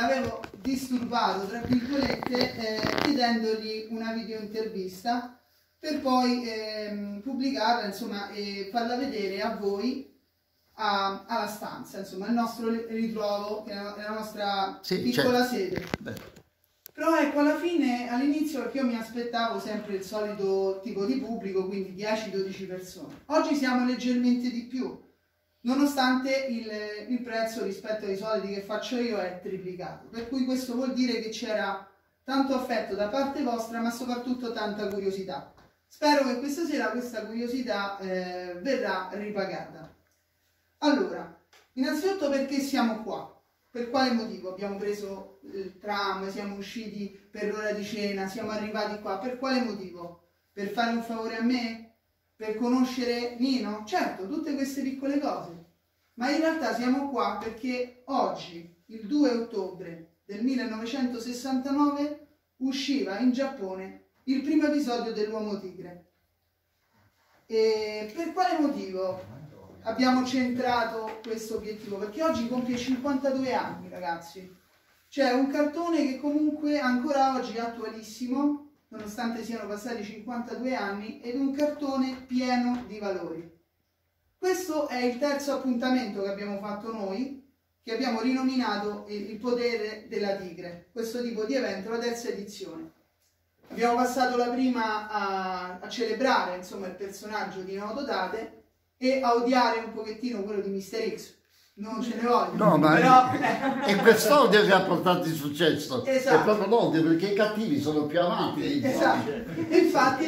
l'avevo disturbato, tra virgolette, chiedendogli una videointervista per poi pubblicarla, insomma, e farla vedere a voi, alla stanza, insomma, il nostro ritrovo, che è la nostra piccola sede. Beh. Però ecco, alla fine, all'inizio, perché io mi aspettavo sempre il solito tipo di pubblico, quindi 10-12 persone. Oggi siamo leggermente di più, nonostante il prezzo rispetto ai soldi che faccio io è triplicato. Per cui questo vuol dire che c'era tanto affetto da parte vostra, ma soprattutto tanta curiosità. Spero che questa sera questa curiosità verrà ripagata. Allora, innanzitutto perché siamo qua? Per quale motivo abbiamo preso il tram, siamo usciti per l'ora di cena, siamo arrivati qua? Per quale motivo? Per fare un favore a me? Per conoscere Nino? Certo, tutte queste piccole cose. Ma in realtà siamo qua perché oggi, il 2 ottobre del 1969, usciva in Giappone il primo episodio dell'Uomo Tigre. E per quale motivo abbiamo centrato questo obiettivo? Perché oggi compie 52 anni, ragazzi. C'è un cartone che comunque ancora oggi è attualissimo, nonostante siano passati 52 anni, ed un cartone pieno di valori. Questo è il terzo appuntamento che abbiamo fatto noi, che abbiamo rinominato Il potere della tigre. Questo tipo di evento, la terza edizione. Abbiamo passato la prima a celebrare, insomma, il personaggio di Naoto Date e a odiare un pochettino quello di Mister X, non ce ne voglio. No, ma però... è quest'odio che ha portato il successo. Esatto. È proprio l'odio, perché i cattivi sono più amati. Esatto. Infatti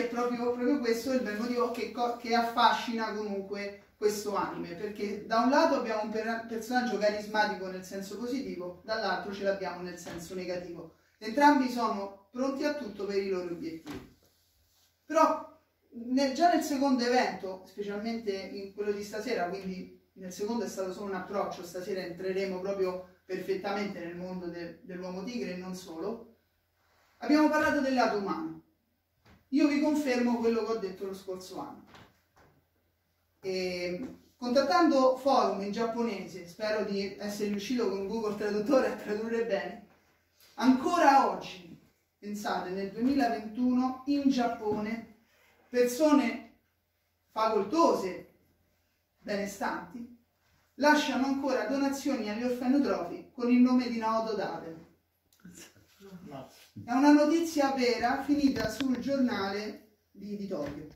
è proprio questo il bel motivo che affascina comunque questo anime, perché da un lato abbiamo un personaggio carismatico nel senso positivo, dall'altro ce l'abbiamo nel senso negativo. Entrambi sono pronti a tutto per i loro obiettivi. Però già nel secondo evento, specialmente in quello di stasera, quindi nel secondo è stato solo un approccio, stasera entreremo proprio perfettamente nel mondo dell'uomo tigre e non solo, abbiamo parlato del lato umano. Io vi confermo quello che ho detto lo scorso anno. Contattando forum in giapponese, spero di essere riuscito con Google Traduttore a tradurre bene, ancora oggi, pensate, nel 2021 in Giappone, persone facoltose, benestanti, lasciano ancora donazioni agli orfanotrofi con il nome di Naoto Date. È una notizia vera finita sul giornale di Tokyo.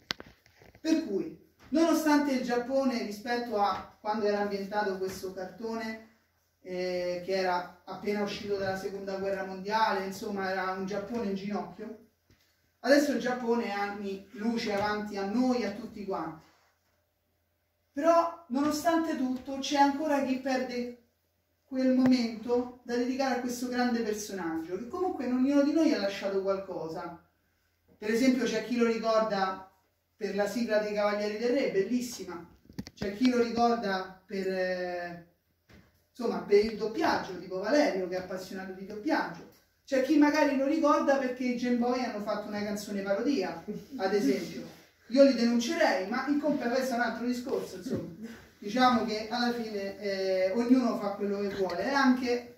Per cui, nonostante il Giappone, rispetto a quando era ambientato questo cartone, che era appena uscito dalla seconda guerra mondiale, insomma era un Giappone in ginocchio, adesso il Giappone è anni luce avanti a noi, a tutti quanti. Però, nonostante tutto, c'è ancora chi perde quel momento da dedicare a questo grande personaggio, che comunque in ognuno di noi ha lasciato qualcosa. Per esempio c'è chi lo ricorda per la sigla dei Cavalieri del Re, bellissima. C'è chi lo ricorda per il doppiaggio, tipo Valerio, che è appassionato di doppiaggio. C'è chi magari lo ricorda perché i Game Boy hanno fatto una canzone parodia, ad esempio. Io li denuncerei, ma questo è un altro discorso, insomma. Diciamo che alla fine ognuno fa quello che vuole, è anche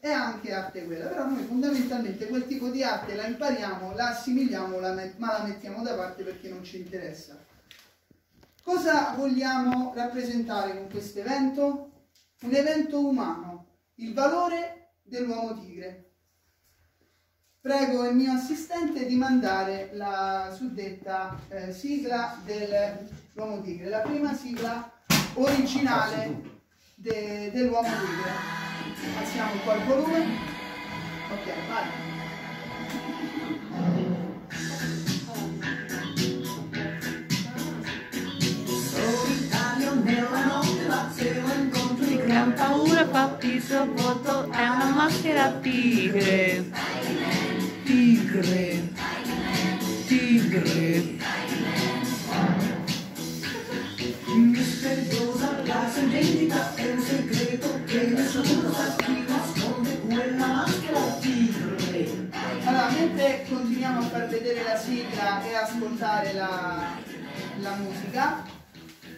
arte quella, però noi fondamentalmente quel tipo di arte la impariamo, la assimiliamo, ma la mettiamo da parte perché non ci interessa. Cosa vogliamo rappresentare con questo evento? Un evento umano, il valore dell'uomo tigre. Prego il mio assistente di mandare la suddetta sigla dell'Uomo Tigre, la prima sigla originale dell'Uomo Tigre. Alziamo un po' il volume. Ok, vai. Gran paura fa piso voto è una maschera tigre. Tigre, tigre. Misteriosa la sua identità è un segreto che nessuno sa chi nasconde quella maschera tigre. Allora, mentre continuiamo a far vedere la sigla e a ascoltare la musica,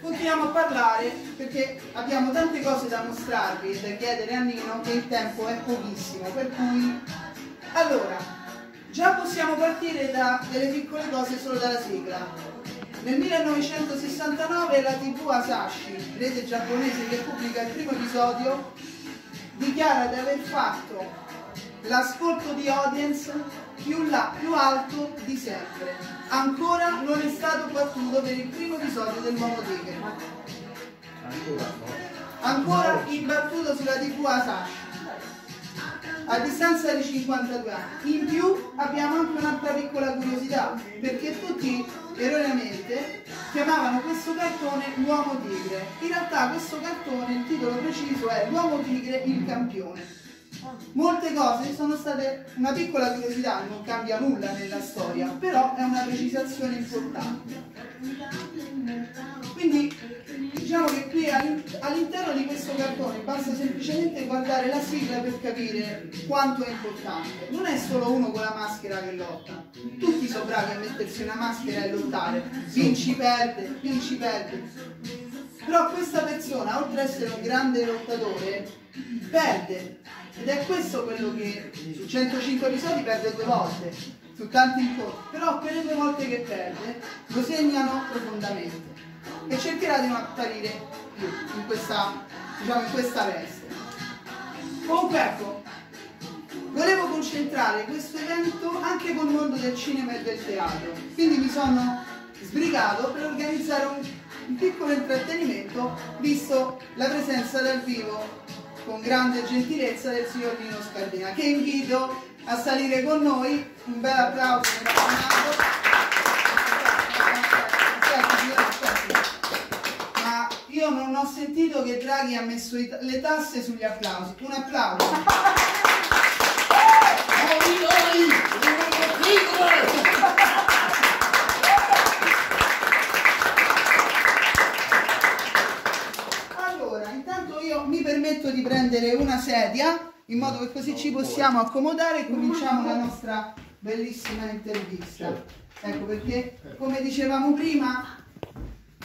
continuiamo a parlare perché abbiamo tante cose da mostrarvi e da chiedere a Nino, che il tempo è pochissimo, per cui allora già possiamo partire da delle piccole cose solo dalla sigla. Nel 1969 la TV Asahi, rete giapponese che pubblica il primo episodio, dichiara di aver fatto l'ascolto di audience più alto di sempre. Ancora non è stato battuto per il primo episodio del Uomo Tigre. Ancora imbattuto sulla TV Asahi, a distanza di 52 anni. In più abbiamo anche un'altra piccola curiosità, perché tutti erroneamente chiamavano questo cartone Uomo Tigre. In realtà questo cartone, il titolo preciso è L'Uomo Tigre, il campione. Molte cose sono state una piccola curiosità, non cambia nulla nella storia, però è una precisazione importante. Quindi diciamo che qui all'interno di questo cartone basta semplicemente guardare la sigla per capire quanto è importante. Non è solo uno con la maschera che lotta, tutti sono bravi a mettersi una maschera e lottare, vinci perde, però questa persona, oltre ad essere un grande lottatore, perde, ed è questo quello che su 105 episodi perde 2 volte, su tanti incontri, però quelle 2 volte che perde lo segnano profondamente e cercherà di non apparire più in questa, diciamo, in questa veste. Comunque ecco, volevo concentrare questo evento anche col mondo del cinema e del teatro, quindi mi sono sbrigato per organizzare un piccolo intrattenimento, visto la presenza dal vivo con grande gentilezza del signor Nino Scardina, che invito a salire con noi. Un bel applauso per Io non ho sentito che Draghi ha messo le tasse sugli applausi. Un applauso. Allora, intanto io mi permetto di prendere una sedia, in modo che così ci possiamo accomodare e cominciamo la nostra bellissima intervista. Ecco perché, come dicevamo prima,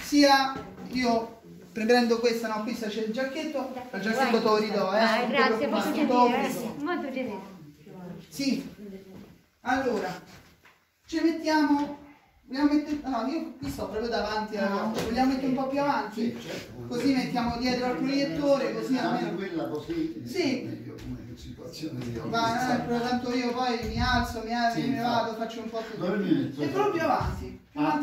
sia io... prendo questa, no, qui c'è il giacchetto, il giacchetto te lo ridò, grazie, posso chiedere, molto genere. Sì, allora, ci mettiamo, no, io qui sto proprio davanti, vogliamo mettere un po' più avanti? Sì, certo. Così mettiamo dietro al proiettore, così almeno. Quella così, sì. Situazione di oggi. Ma però tanto io poi mi alzo, sì, me ne vado, faccio un po' tutto. E proprio avanti,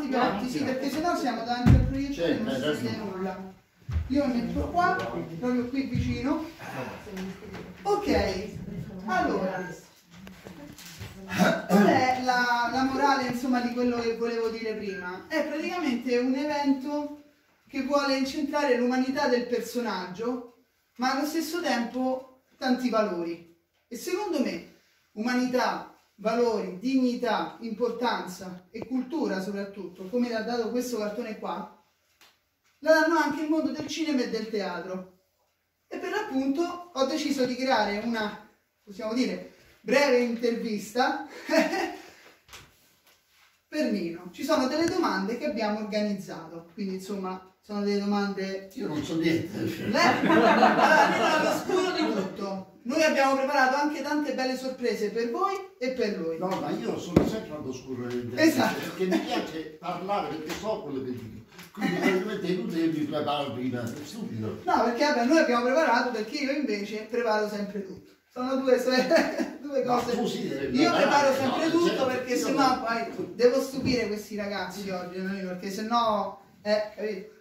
più avanti, sì, perché sennò siamo davanti al proiettore e non si vede nulla. Io metto qua, proprio qui vicino. Ok, allora, qual è la morale, insomma, di quello che volevo dire prima? È praticamente un evento che vuole incentrare l'umanità del personaggio, ma allo stesso tempo tanti valori. E secondo me umanità, valori, dignità, importanza e cultura soprattutto, come l'ha dato questo cartone qua, la danno anche il mondo del cinema e del teatro. E per l'appunto ho deciso di creare una, possiamo dire, breve intervista per Nino. Ci sono delle domande che abbiamo organizzato, quindi insomma sono delle domande... Io non so niente. Allora, Nino è all'oscuro di tutto. Noi abbiamo preparato anche tante belle sorprese per voi e per lui. No, ma io sono sempre all'oscuro dell'intervista. Esatto. Perché mi piace parlare, perché so quello che dico. Quindi è inutile mi preparo prima, è stupido. No, perché vabbè, noi abbiamo preparato, perché io invece preparo sempre tutto. Sono due cose. Io preparo sempre tutto perché sennò poi devo stupire questi ragazzi di oggi, perché sennò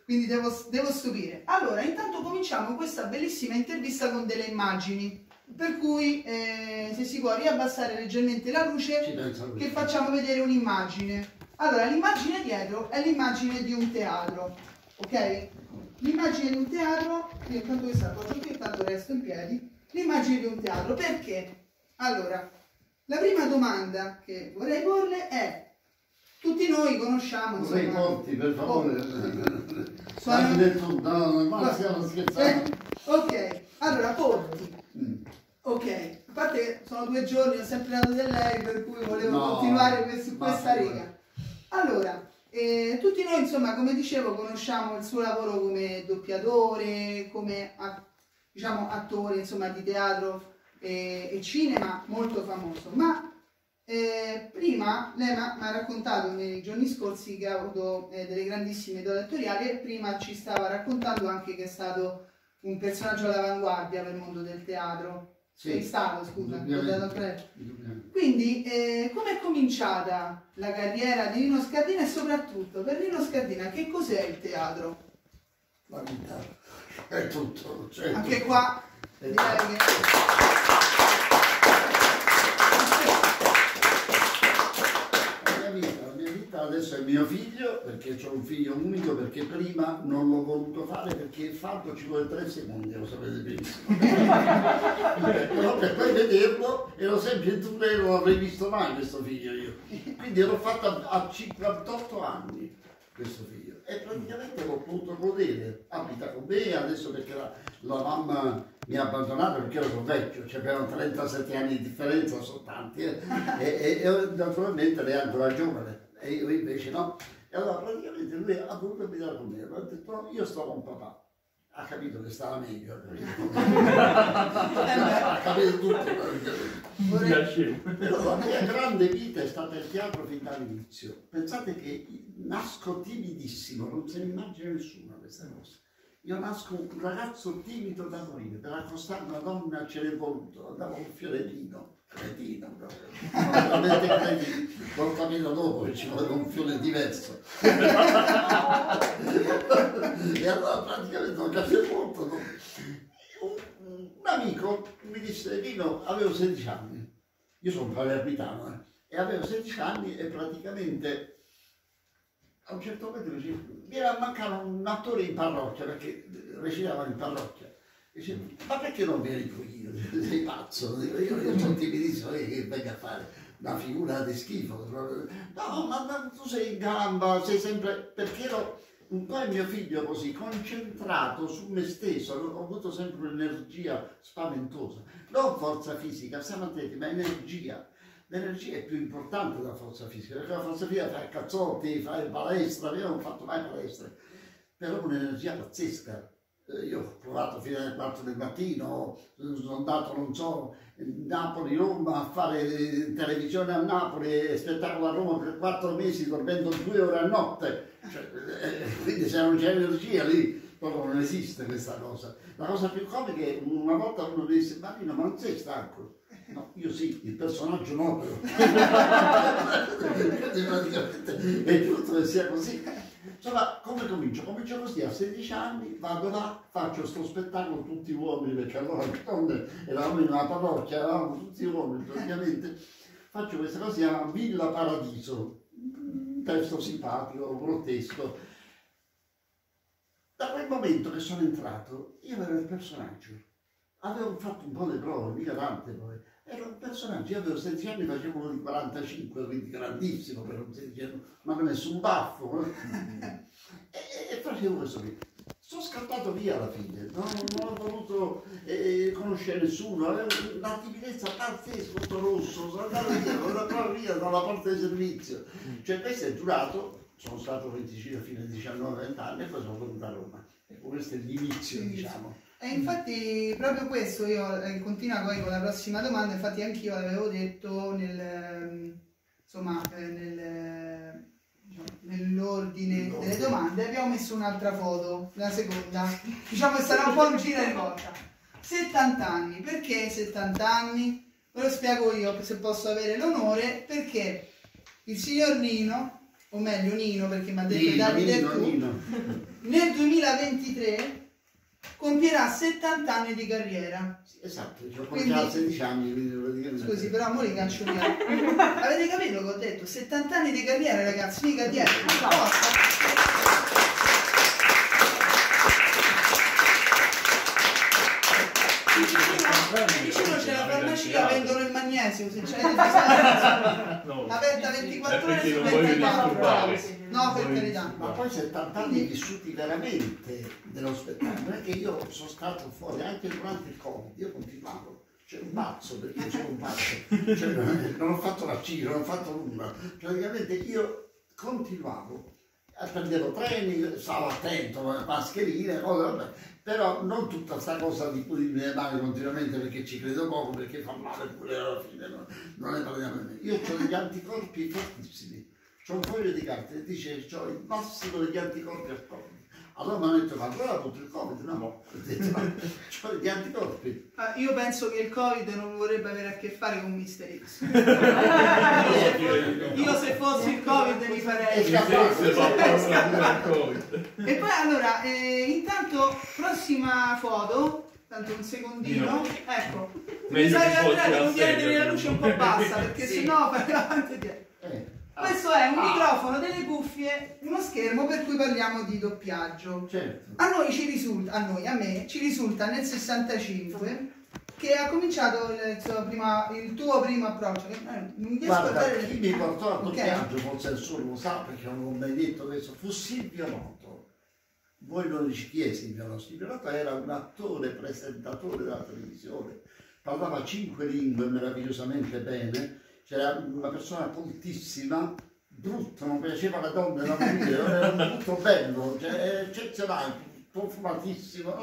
quindi devo stupire. Allora, intanto cominciamo questa bellissima intervista con delle immagini. Per cui se si può riabbassare leggermente la luce, che facciamo vedere un'immagine. Allora, l'immagine dietro è l'immagine di un teatro, ok? L'immagine di un teatro, io intanto questa cosa qui, tanto resto in piedi. L'immagine di un teatro, perché? Allora, la prima domanda che vorrei porle è: tutti noi conosciamo... Vorrei porti, per favore. Ma stiamo scherzando. Ok, allora, porti. Ok, a parte che sono 2 giorni, ho sempre dato di lei, per cui volevo continuare questa riga. Allora, E tutti noi, insomma, come dicevo, conosciamo il suo lavoro come doppiatore, come diciamo, attore, insomma, di teatro e cinema, molto famoso. Ma prima lei mi ha raccontato nei giorni scorsi che ha avuto delle grandissime doti attoriali, e prima ci stava raccontando anche che è stato un personaggio all'avanguardia per il mondo del teatro. Sì, sei stato, scusa, quindi come è cominciata la carriera di Nino Scardina, e soprattutto per Nino Scardina che cos'è il teatro? La vita, è tutto, cioè, anche tutto. Qua direi che... la mia vita adesso è mio figlio, perché ho un figlio unico, perché prima non l'ho voluto fare perché il fatto ci vuole 3 secondi, lo sapete benissimo. Però per poi vederlo ero sempre tu, non l'avrei visto mai questo figlio io, quindi l'ho fatto a 58 anni questo figlio, e praticamente l'ho potuto godere. Abita con me adesso perché la mamma mi ha abbandonato perché ero vecchio, cioè avevano 37 anni di differenza, sono tanti, e naturalmente lei è ancora giovane e io invece no, e allora praticamente lui ha voluto abitare con me, ha detto no, io sto con papà. Ha capito che stava meglio, ha capito tutto. Però la mia grande vita è stata il teatro fin dall'inizio. Pensate che nasco timidissimo, non se ne immagina nessuno questa cosa. Io nasco un ragazzo timido da morire, per accostare una donna ce l'è voluto, andavo un fiorellino. Cretino proprio, l'ho capito dopo che ci voleva un fiore diverso. E allora praticamente non capito molto, no? Un amico mi disse, Nino, avevo 16 anni, io sono palermitano, e avevo 16 anni e praticamente a un certo momento mi era mancato un attore in parrocchia, perché recitavano in parrocchia. Dice, ma perché non vieni più io? Sei pazzo, io sono timidissimo, che venga a fare una figura di schifo. No, ma tu sei in gamba, sei sempre... Perché ero un po' il mio figlio così, concentrato su me stesso, ho avuto sempre un'energia spaventosa. Non forza fisica, siamo attenti, ma energia. L'energia è più importante della forza fisica, perché la forza fisica fa cazzotti, fa palestra, io non ho fatto mai palestra. Però un'energia pazzesca. Io ho provato fino alle 4 del mattino, sono andato, non so, Napoli-Roma a fare televisione a Napoli, spettacolo a Roma per 4 mesi, dormendo 2 ore a notte. Cioè, quindi se non c'è energia lì, proprio non esiste questa cosa. La cosa più comica è una volta uno mi disse, Marino, ma non sei stanco? No, io sì, il personaggio no. Quindi praticamente è giusto che sia così. Insomma, come comincio? Comincio così, a 16 anni vado là, faccio sto spettacolo, tutti uomini, perché allora eravamo in una parrocchia, eravamo tutti uomini praticamente. Faccio questa cosa, si chiama Villa Paradiso, un testo simpatico, grottesco. Da quel momento che sono entrato, io ero il personaggio. Avevo fatto un po' di prove, mica tante poi. Era un personaggio, io avevo 16 anni, facevo uno di 45, quindi grandissimo per un 16 anni, ma con nessun baffo. E facevo questo qui. Sono scappato via alla fine, non ho voluto conoscere nessuno, avevo una timidezza pazzesca, tutto rosso, sono andato via, sono andato via dalla porta di servizio. Cioè questo è durato, sono stato 25 fino a 19-20 anni e poi sono venuto a Roma. Ecco, questo è l'inizio, diciamo. E infatti proprio questo, io continuo poi con la prossima domanda, infatti anch'io l'avevo detto nell'ordine delle domande, abbiamo messo un'altra foto, la seconda, diciamo che sarà un po' un giro di volta. 70 anni, perché 70 anni? Ve lo spiego io, se posso avere l'onore, perché il signor Nino, o meglio Nino perché mi ha detto i dati del tu, nel 2023... compierà 70 anni di carriera. Sì, esatto, ho compiato 16 anni, quindi praticamente... Scusi, però amore, canzoniamo. Avete capito che ho detto? 70 anni di carriera, ragazzi, mica dietro. Vicino c'è la farmacia, vendono il magnesio, se c'è aperta 24 ore su 24. No, per carità. Ma poi 70 anni vissuti veramente dello spettacolo, perché io sono stato fuori anche durante il Covid, io continuavo, c'è un pazzo, perché io sono un pazzo, cioè, non ho fatto la giro, non ho fatto nulla, praticamente io continuavo prendevo treni, stavo attento, mascherine, vabbè. Però non tutta questa cosa di cui mi male continuamente perché ci credo poco, perché fa male pure alla fine, non è praticamente. Io ho degli anticorpi fortissimi, ho un foglio di carta che dice che ho il massimo degli anticorpi al Covid. Allora mi hanno detto, ma allora tutto il Covid, no? Cioè, gli anticorpi. Ah, io penso che il Covid non vorrebbe avere a che fare con Mister X. Io se fossi il Covid mi farei... E poi allora, intanto, prossima foto... Tanto un secondino, ecco. Mi sa che Andrea non tiene la luce un po' bassa, perché sì. Sennò fai avanti e dietro. Questo è un microfono, delle cuffie, uno schermo per cui parliamo di doppiaggio. Certo. A noi ci risulta, a me ci risulta nel 65 che ha cominciato il tuo primo approccio. Guarda, chi mi portò al doppiaggio, forse nessuno lo sa perché non l'ho mai detto adesso, fu Silvio Noto. Voi non dici chi è Silvio Noto? Silvio Noto era un attore, presentatore della televisione, parlava 5 lingue meravigliosamente bene. C'era una persona coltissima, brutta, non piaceva alle donne, era molto bello, cioè, eccezionale, confumatissimo,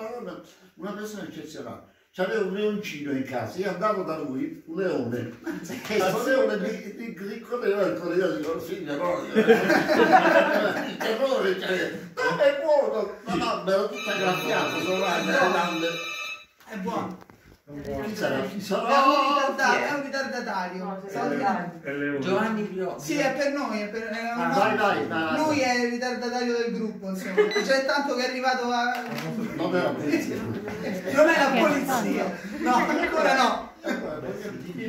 una persona eccezionale. C'aveva un leoncino in casa, io andavo da lui, un leone, e questo leone mi ricorreva il corridoio, dico, figlio, no, il terrore, cioè, no, è buono, la mamma era tutta graffiata, è buono. È un ritardatario. Giovanni Pirozzi. Sì, è per noi. È per, lui è il ritardatario del gruppo. Insomma, c'è tanto che è arrivato a. Non è la polizia. No, ancora no.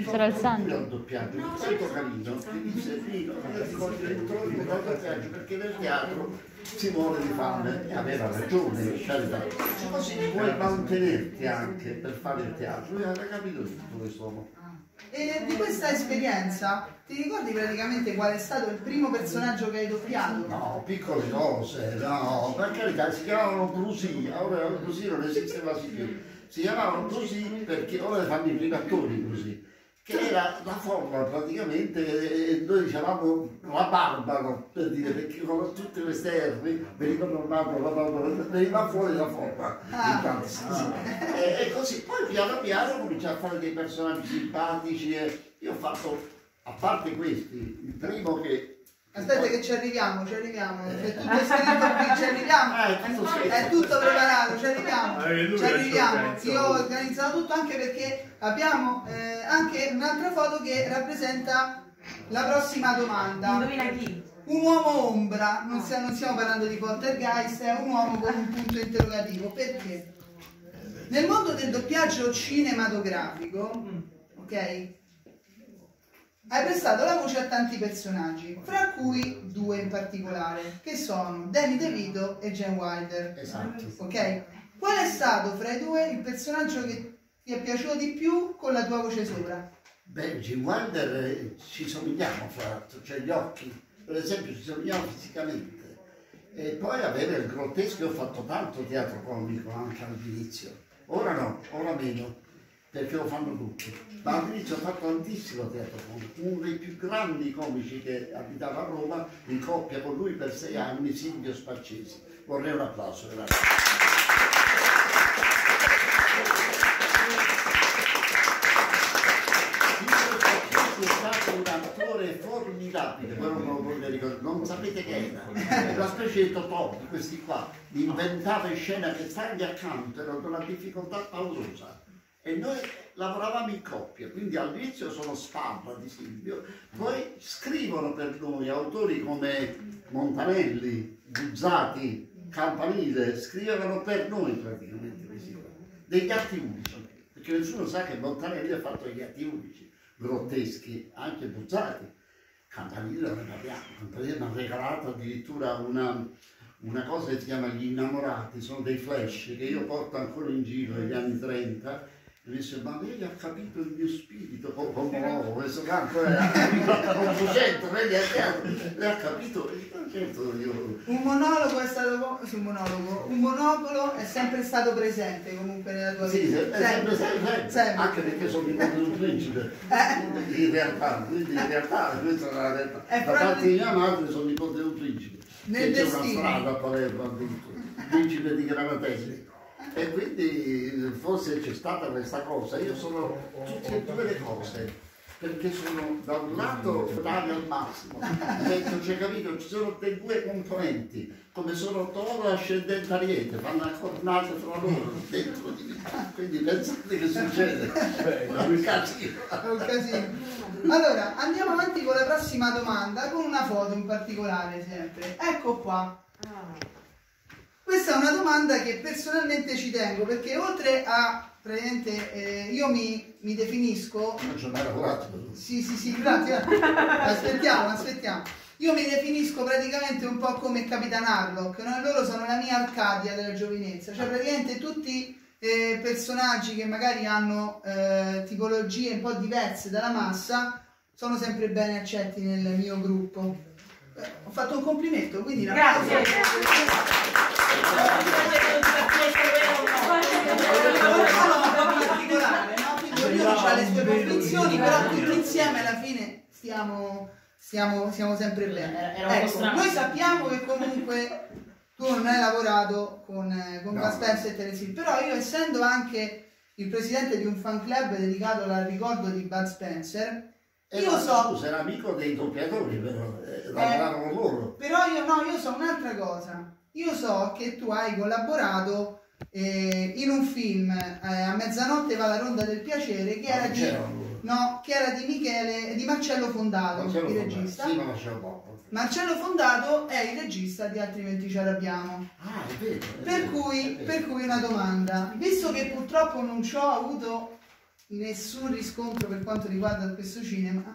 Sarà il sangue. Il doppiaggio è stato carino. Il servizio del doppiaggio perché nel teatro si muore di fame e aveva ragione, così puoi mantenerti anche per fare il teatro. Lui aveva capito tutto questo. E di questa esperienza ti ricordi praticamente qual è stato il primo personaggio che hai doppiato? No, piccole cose, no, per carità, si chiamavano così, ora così non esiste quasi più, si chiamavano così perché ora fanno i primi attori così, che era la forma praticamente, noi dicevamo la Barbaro, per dire, perché con tutte queste R venivano veniva fuori la forma. E così, poi piano piano cominciai a fare dei personaggi simpatici io ho fatto, a parte questi, il primo che... Aspetta che ci arriviamo, è tutto scritto qui, ci arriviamo, è tutto preparato, ci arriviamo, io ho organizzato tutto anche perché abbiamo anche un'altra foto che rappresenta la prossima domanda. Indovina chi? Un uomo ombra, non stiamo parlando di poltergeist, è un uomo con un punto interrogativo, perché? Nel mondo del doppiaggio cinematografico, ok? Hai prestato la voce a tanti personaggi, fra cui due in particolare, che sono Danny DeVito e Gene Wilder. Esatto. Ok? Qual è stato fra i due il personaggio che ti è piaciuto di più con la tua voce sopra? Beh, Gene Wilder ci somigliamo, fra l'altro, cioè gli occhi, per esempio, ci somigliamo fisicamente. E poi avere il grottesco, io ho fatto tanto teatro comico anche all'inizio, ora no, ora meno. Perché lo fanno tutti, ma all'inizio ho fatto tantissimo teatro comico, uno dei più grandi comici che abitava a Roma, in coppia con lui per 6 anni, Silvio Sparcesi. Vorrei un applauso, grazie. Silvio Sparcesi è stato un attore formidabile, però non lo voglio ricordare, non sapete che era una specie di Totò, di questi qua, inventava scena che stargli accanto, era una difficoltà paurosa. E noi lavoravamo in coppia, quindi all'inizio sono stampa di Silvio, poi scrivono per noi autori come Montanelli, Buzzati, Campanile, scrivono per noi praticamente così, degli atti unici, perché nessuno sa che Montanelli ha fatto gli atti unici, grotteschi, anche Buzzati. Campanile non ne parliamo, Campanile mi ha regalato addirittura una cosa che si chiama Gli Innamorati, sono dei flash che io porto ancora in giro negli anni 30, e mi dice, ma lei ha capito il mio spirito, questo canto è confucente, lei ha capito, certo io... Un monopolo è sempre stato presente comunque nella tua vita. Sì, sempre. Anche perché sono diventato un principe, in realtà, quindi in realtà, questa è la realtà, da parte di mia madre sono diventato un principe. nel c'è una strada a Palermo, Vincile di Granatelli. E quindi forse c'è stata questa cosa. Io sono tutte e due le cose, perché sono da un lato tale al massimo, detto c'è capito, ci sono dei due componenti, come sono Toro e ascendente Ariete, vanno accordate fra loro dentro di me. Quindi pensate che succede. Beh, è un casino. Allora, andiamo avanti con la prossima domanda, con una foto in particolare sempre. Ecco qua. Questa è una domanda che personalmente ci tengo, perché oltre a... praticamente io mi definisco... Non ci ho mai lavorato. Sì, grazie. Aspettiamo. Io mi definisco praticamente un po' come Capitan Harlock, no? Loro sono la mia Arcadia della giovinezza, cioè praticamente tutti personaggi che magari hanno tipologie un po' diverse dalla massa sono sempre ben accetti nel mio gruppo. Ho fatto un complimento, quindi... Grazie. Ha le sue convinzioni, però tutti insieme alla fine siamo sempre bene. Ecco, noi sappiamo che comunque tu non hai lavorato con Gaspense e Teresil, però io, essendo anche il presidente di un fan club dedicato al ricordo di Bud Spencer, io so... Sei amico dei doppiatori, però lavoravano loro. Però io so un'altra cosa. Io so che tu hai collaborato in un film, A mezzanotte va la ronda del piacere, che era di Marcello Fondato, il regista. Sì, Marcello Fondato è il regista di Altrimenti ci arrabbiamo. Ah, è vero, per cui una domanda, visto che purtroppo non ci ho avuto nessun riscontro per quanto riguarda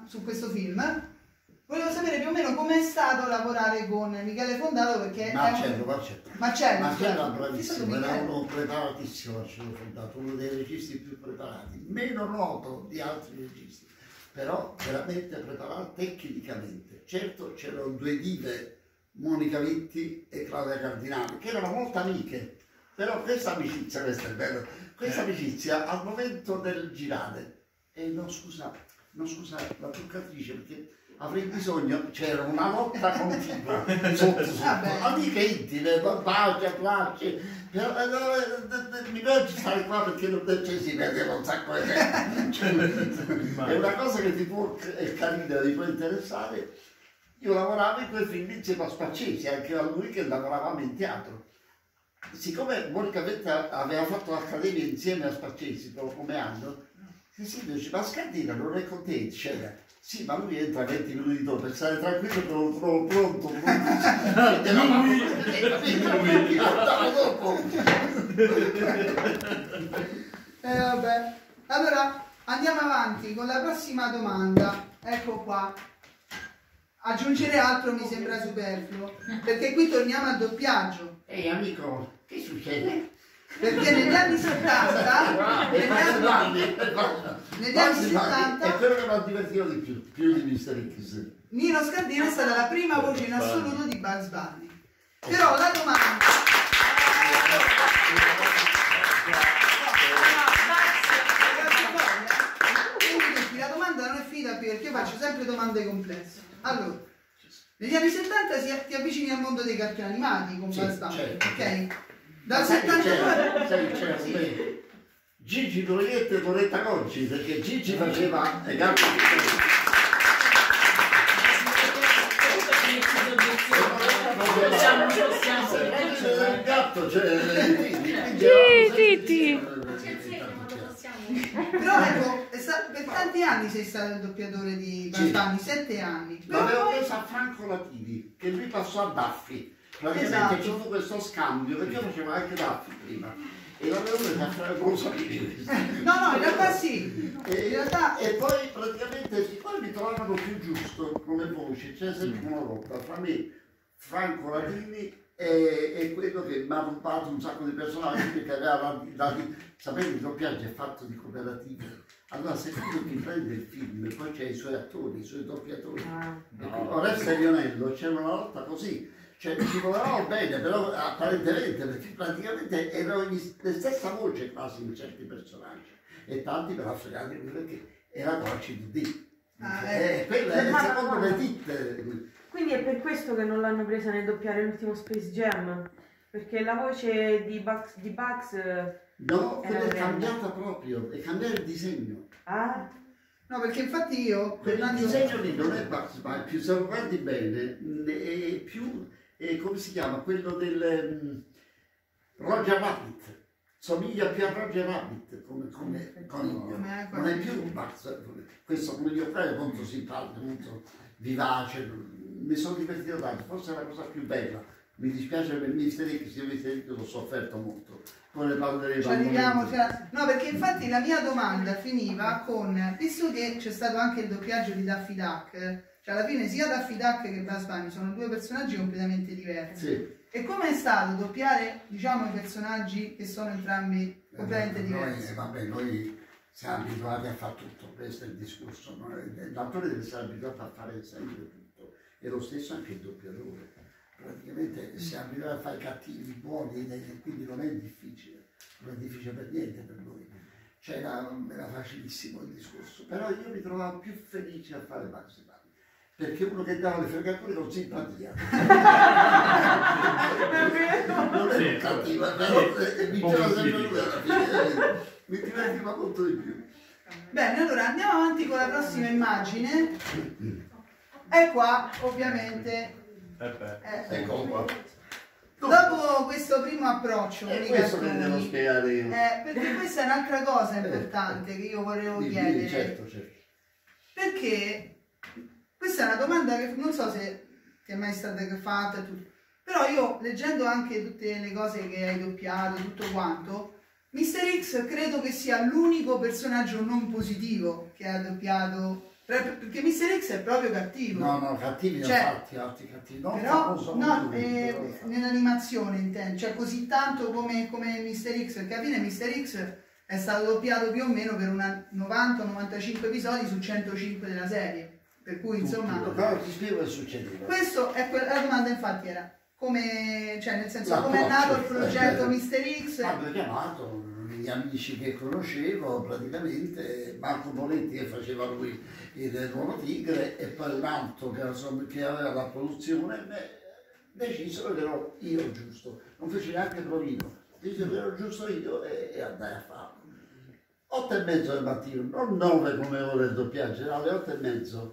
su questo film, volevo sapere più o meno com'è stato lavorare con Michele Fondato, perché... Marcello è bravissimo, era uno preparatissimo Marcello Fondato, uno dei registi più preparati, meno noto di altri registi, però veramente preparato tecnicamente. Certo c'erano due dive, Monica Vitti e Claudia Cardinale, che erano molto amiche, però questa amicizia al momento del girare, e no scusate, la truccatrice, perché... avrei bisogno, c'era una lotta continua, amiche intime, baci, abbracci, mi piace stare qua perché si vedeva un sacco di tempo. È una cosa che ti può, è carina, ti può interessare. Io lavoravo in quel film insieme a Spaccesi, anche a lui che lavoravamo in teatro. Siccome Monica Vetta aveva fatto l'accademia insieme a Spaccesi, come anno, Silvio dice, ma Scardina non è contento, c'era. Sì, ma lui entra 20 minuti dopo, per stare tranquillo che lo trovo pronto. Vabbè. Allora, andiamo avanti con la prossima domanda. Ecco qua. Aggiungere altro mi sembra superfluo, perché qui torniamo al doppiaggio. Amico, che succede? Perché negli anni 70 è quello che mi ha divertito di più di Mister X. Nino Scardina è stata la prima voce in assoluto di Bugs Bunny. Però la domanda non è finita qui, perché io faccio sempre domande complesse. Allora, negli anni 70 ti avvicini al mondo dei cartoni animati con Bugs Bunny, ok? Dal 79 Gigi Proietti e Loretta Conci, perché Gigi faceva le gambe del gatto, però ecco, per tanti anni sei stato il doppiatore di Bastani, 7 anni, ma avevo preso a Franco Latini, che lui passò a Daffy. Praticamente esatto. Ci fu questo scambio, perché io facevo anche Daffy prima e l'avevo presa a fare cosa no, in realtà sì. E poi praticamente siccome mi trovavano più giusto come voce, c'è sempre una lotta fra me, Franco Latini e quello che mi ha rubato un sacco di personaggi, perché aveva sapete il doppiaggio è fatto di cooperative. Allora se tu ti prende il film e poi c'è i suoi attori, i suoi doppiatori, Oreste Lionello, c'era una lotta così. Cioè ci volevamo bene, però apparentemente, perché praticamente erano la stessa voce quasi in certi personaggi, e tanti per affregarli perché era Coacci di D. Quella è secondo le ditte. Quindi è per questo che non l'hanno presa nel doppiare l'ultimo Space Jam, perché la voce di Bugs no, quella è cambiata proprio, è cambiato il disegno. Ah. No, perché infatti io quel disegno lì non è Bugs Bunny, più se lo guardi bene, è più, è, come si chiama, quello del Roger Rabbit. Somiglia più a Roger Rabbit come coniglio, non è più un Bugs. Questo coniglio qua è molto simpatico, molto vivace, mi sono divertito tanto, forse è la cosa più bella. Mi dispiace per il Mister X, io Mister X l'ho sofferto molto. Poi ne parleremo. No, perché infatti la mia domanda finiva con, visto che c'è stato anche il doppiaggio di Daffy Duck, cioè alla fine sia Daffy Duck che Bugs Bunny sono due personaggi completamente diversi. Sì. E come è stato doppiare, diciamo, i personaggi che sono entrambi completamente diversi? Vabbè, noi siamo abituati a fare tutto, questo è il discorso. No? L'attore deve essere abituato a fare sempre tutto, e lo stesso anche il doppiatore. Praticamente siamo abituati a fare cattivi, buoni, e quindi non è difficile, non è difficile per niente per noi. Cioè era facilissimo il discorso, però io mi trovavo più felice a fare Bugs Bunny, perché uno che dava le fregature con simpatia. Non è cattivo, però mi piaceva sempre lui alla fine, mi divertiva molto di più. Bene, allora andiamo avanti con la prossima immagine, e qua ovviamente... Ecco qua. Dopo questo primo approccio, questo che devo spiegare io. Perché questa è un'altra cosa importante che io volevo chiedere. Certo, certo. Perché questa è una domanda che non so se ti è mai stata fatta, però io leggendo anche tutte le cose che hai doppiato, tutto quanto, Mister X credo che sia l'unico personaggio non positivo che ha doppiato. Perché Mister X è proprio cattivo. No, no, cattivi, cioè, altri cattivi. Non però, no, nell'animazione intendo, cioè così tanto come Mister X, perché alla fine Mister X è stato doppiato più o meno per 90-95 episodi su 105 della serie. Per cui insomma. Però ti spiego cosa succedeva. Questa è la domanda, infatti, era come, cioè nel senso, come è nato il progetto Mister X? L'ho chiamato gli amici che conoscevo, praticamente Marco Bonetti che faceva lui dell'Uomo Tigre e poi un altro che aveva la produzione, decisero che ero io giusto, non fece neanche provino, disse che ero giusto io e andai a farlo. 8:30 del mattino, non 9 come ora il doppiaggio, era alle 8:30.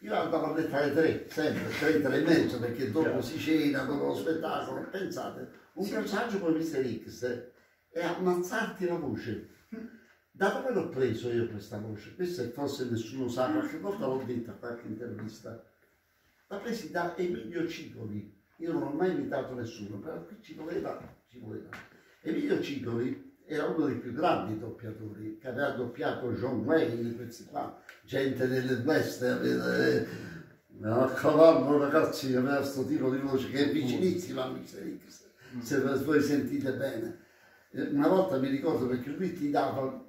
Io andavo a letto alle 3, sempre 3:30, perché dopo si cena, dopo lo spettacolo, pensate, un personaggio come Mister X e ammazzarti la voce. Da dove l'ho preso io questa voce? Questa forse nessuno sa, qualche volta l'ho detta a qualche intervista. La presi da Emilio Cigoli. Io non ho mai imitato nessuno, però qui ci voleva. Emilio Cigoli era uno dei più grandi doppiatori, che aveva doppiato John Wayne, questi qua, gente del western. Mi raccomando ragazzi, aveva questo tipo di voce che è vicinissima a Mister X, se voi sentite bene. Una volta mi ricordo perché lui ti dava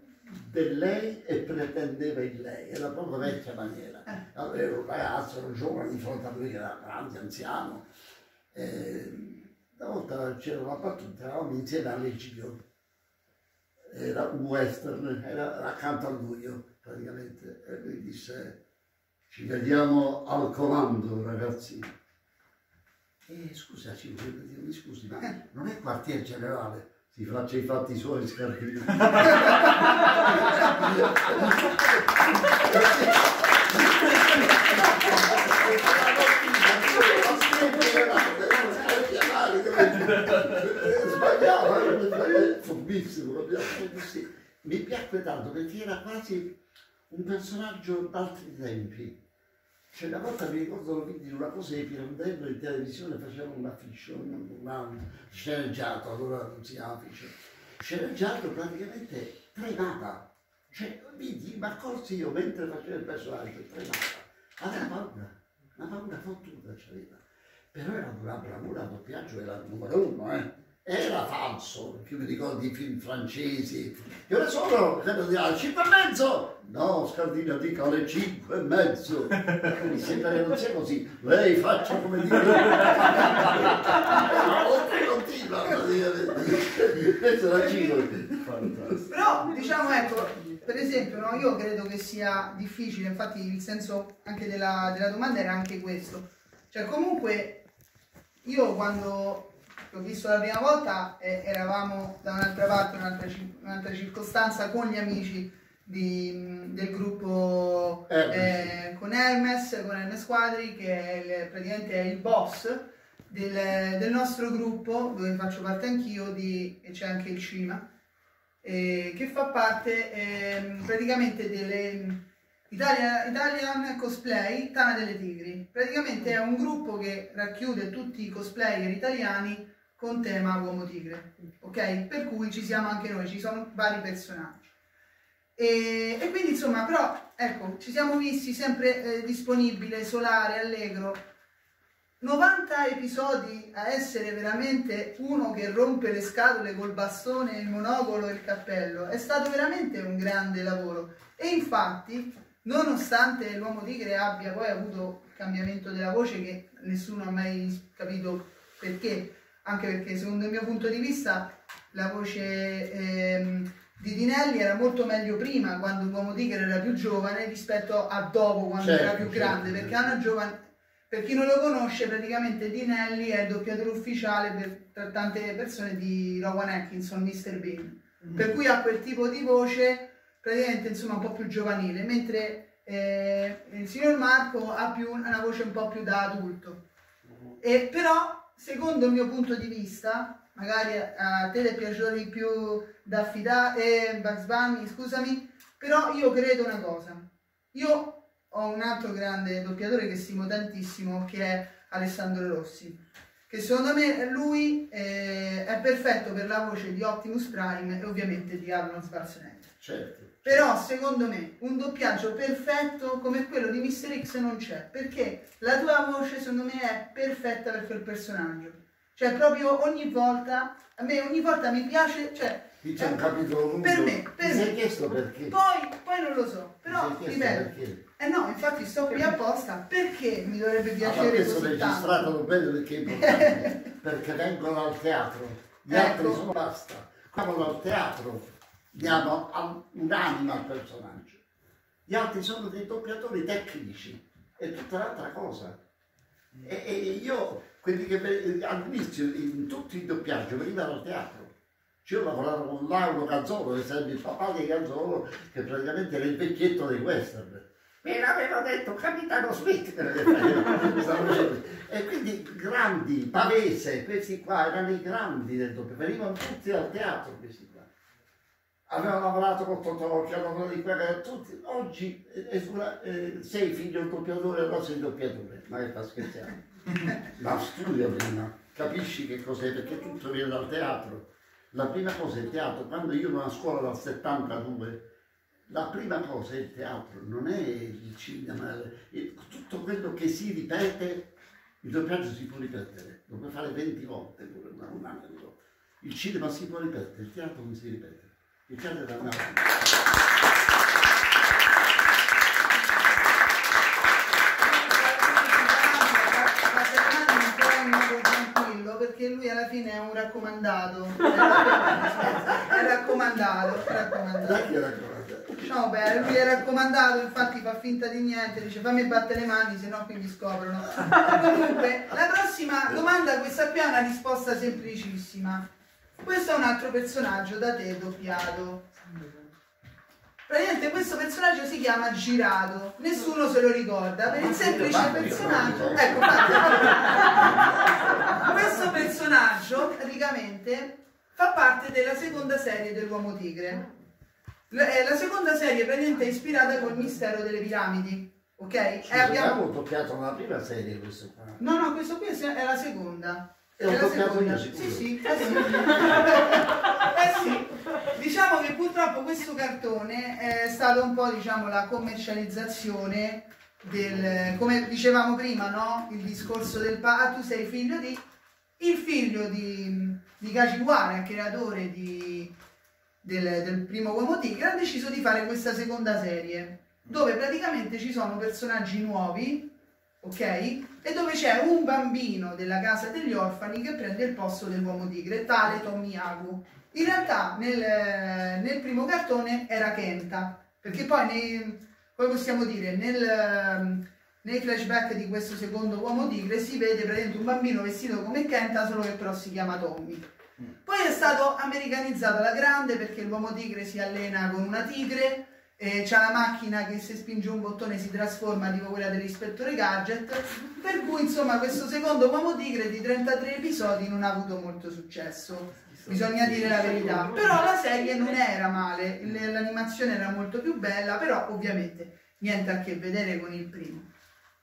del lei e pretendeva il lei, era proprio vecchia maniera. Allora ero un ragazzo, ero giovane, di fronte a lui che era grande, anziano. Una volta c'era una battuta, eravamo insieme all'Egio, era un western, era accanto a lui io, praticamente. E lui disse, ci vediamo al comando ragazzi. Scusa, mi scusi, ma non è quartier generale? Si faccia i fatti suoi Scardini. Mi piacque tanto perché era quasi un personaggio d'altri tempi. Cioè una volta mi ricordo di una cosa di Pirandello in televisione, facevano una fiction, un sceneggiato, allora non si chiama fiction, sceneggiato praticamente tremava, cioè vidi, mi accorsi io mentre facevo il personaggio, tremava, aveva paura, una paura fottuta c'aveva, però era una bravura, il doppiaggio era il numero 1, era falso, perché mi ricordo i film francesi, che ora sono, credo, alle 5:30, no Scardina dica alle 5:30, mi sembra che non sia così, lei faccia come dire, oltre continua, però diciamo ecco, per esempio no, io credo che sia difficile, infatti il senso anche della domanda era anche questo. Cioè comunque io quando l'ho visto la prima volta eravamo da un'altra parte, un'altra circostanza con gli amici del gruppo Hermes. Con Hermes Quadri, che è praticamente è il boss del nostro gruppo, dove faccio parte anch'io, e c'è anche il Cima, che fa parte praticamente delle Italian Cosplay Tana delle Tigri. Praticamente è un gruppo che racchiude tutti i cosplayer italiani con tema Uomo Tigre, ok? Per cui ci siamo anche noi, ci sono vari personaggi. E quindi insomma, però ecco, ci siamo visti sempre disponibile, solare, allegro. 90 episodi a essere veramente uno che rompe le scatole col bastone, il monocolo e il cappello. È stato veramente un grande lavoro. E infatti, nonostante l'Uomo Tigre abbia poi avuto il cambiamento della voce, che nessuno ha mai capito perché, anche perché secondo il mio punto di vista la voce di Dinelli era molto meglio prima, quando l'Uomo Tigre era più giovane, rispetto a dopo, quando era più grande, perché per chi non lo conosce, praticamente Dinelli è il doppiatore ufficiale per tante persone di Rowan Atkinson, Mr. Bean, per cui ha quel tipo di voce praticamente insomma un po' più giovanile, mentre il signor Marco ha una voce un po' più da adulto. E però secondo il mio punto di vista, magari a te è piaciuto di più Daffy Duck e Bugs Bunny, scusami, però io credo una cosa. Io ho un altro grande doppiatore che stimo tantissimo, che è Alessandro Rossi, che secondo me lui è perfetto per la voce di Optimus Prime e ovviamente di Arnold Schwarzenegger. Certo. Però secondo me un doppiaggio perfetto come quello di Mister X non c'è, perché la tua voce secondo me è perfetta per quel personaggio. Cioè proprio ogni volta, a me ogni volta mi piace, cioè c'è un capitolo nudo. Per me. Mi hai chiesto perché? Poi non lo so, però ripeto. No, infatti sto qui apposta perché mi dovrebbe piacere questo così tanto. Registrato lo vedo perché è importante, perché vengono al teatro, gli altri sono basta. Quando al teatro diamo un'anima al personaggio. Gli altri sono dei doppiatori tecnici, è tutta un'altra cosa. E io, quelli che all'inizio in tutti i doppiaggi venivano al teatro. Io lavoravo con Lauro Cazzolo, che sarebbe il papà di Cazzolo, che praticamente era il vecchietto dei western. Me l'aveva detto Capitano Smith. E quindi grandi, Pavese, questi qua erano i grandi del doppio, venivano tutti al teatro questi qua. Avevano lavorato con Totò, c'erano di quella, tutti. Oggi sei figlio del doppiatore, non sei doppiatore, ma che fa scherzare. Ma studia prima, capisci che cos'è, perché tutto viene dal teatro. La prima cosa è il teatro. Quando io ero a scuola dal 72, la prima cosa è il teatro, non è il cinema, tutto quello che si ripete, il doppiaggio si può ripetere, lo puoi fare 20 volte, pure un anno. Il cinema si può ripetere, il teatro non si ripete. Il teatro è da una volta. Perché lui alla fine è un raccomandato. È raccomandato. No, beh, lui è raccomandato, infatti fa finta di niente, dice fammi battere le mani, se no qui mi scoprono. Comunque, la prossima domanda, questa qui è una risposta semplicissima. Questo è un altro personaggio da te doppiato. Praticamente questo personaggio si chiama Girato, nessuno se lo ricorda, per il semplice personaggio... Ecco, questo personaggio praticamente fa parte della seconda serie dell'Uomo Tigre. La seconda serie praticamente è ispirata col mistero delle piramidi, ok? Scusa, abbiamo doppiato la prima serie questo qua? No, questo qui è la seconda. È la seconda. Sì. Diciamo che purtroppo questo cartone è stato un po', diciamo, la commercializzazione del, come dicevamo prima, no? Il discorso del tu sei figlio di... Il figlio di Kajiwara, creatore del primo Uomo Tigre, ha deciso di fare questa seconda serie, dove praticamente ci sono personaggi nuovi, ok? E dove c'è un bambino della casa degli orfani che prende il posto dell'Uomo Tigre, tale Tommy Hagu. In realtà nel primo cartone era Kenta, perché poi, come possiamo dire, Nei flashback di questo secondo Uomo Tigre si vede praticamente un bambino vestito come Kenta, solo che però si chiama Tommy. Poi è stato americanizzato alla grande perché l'Uomo Tigre si allena con una tigre, c'ha la macchina che se spinge un bottone si trasforma, tipo quella dell'ispettore Gadget, per cui insomma questo secondo Uomo Tigre di 33 episodi non ha avuto molto successo. Bisogna dire la verità, però la serie non era male, l'animazione era molto più bella, però ovviamente niente a che vedere con il primo.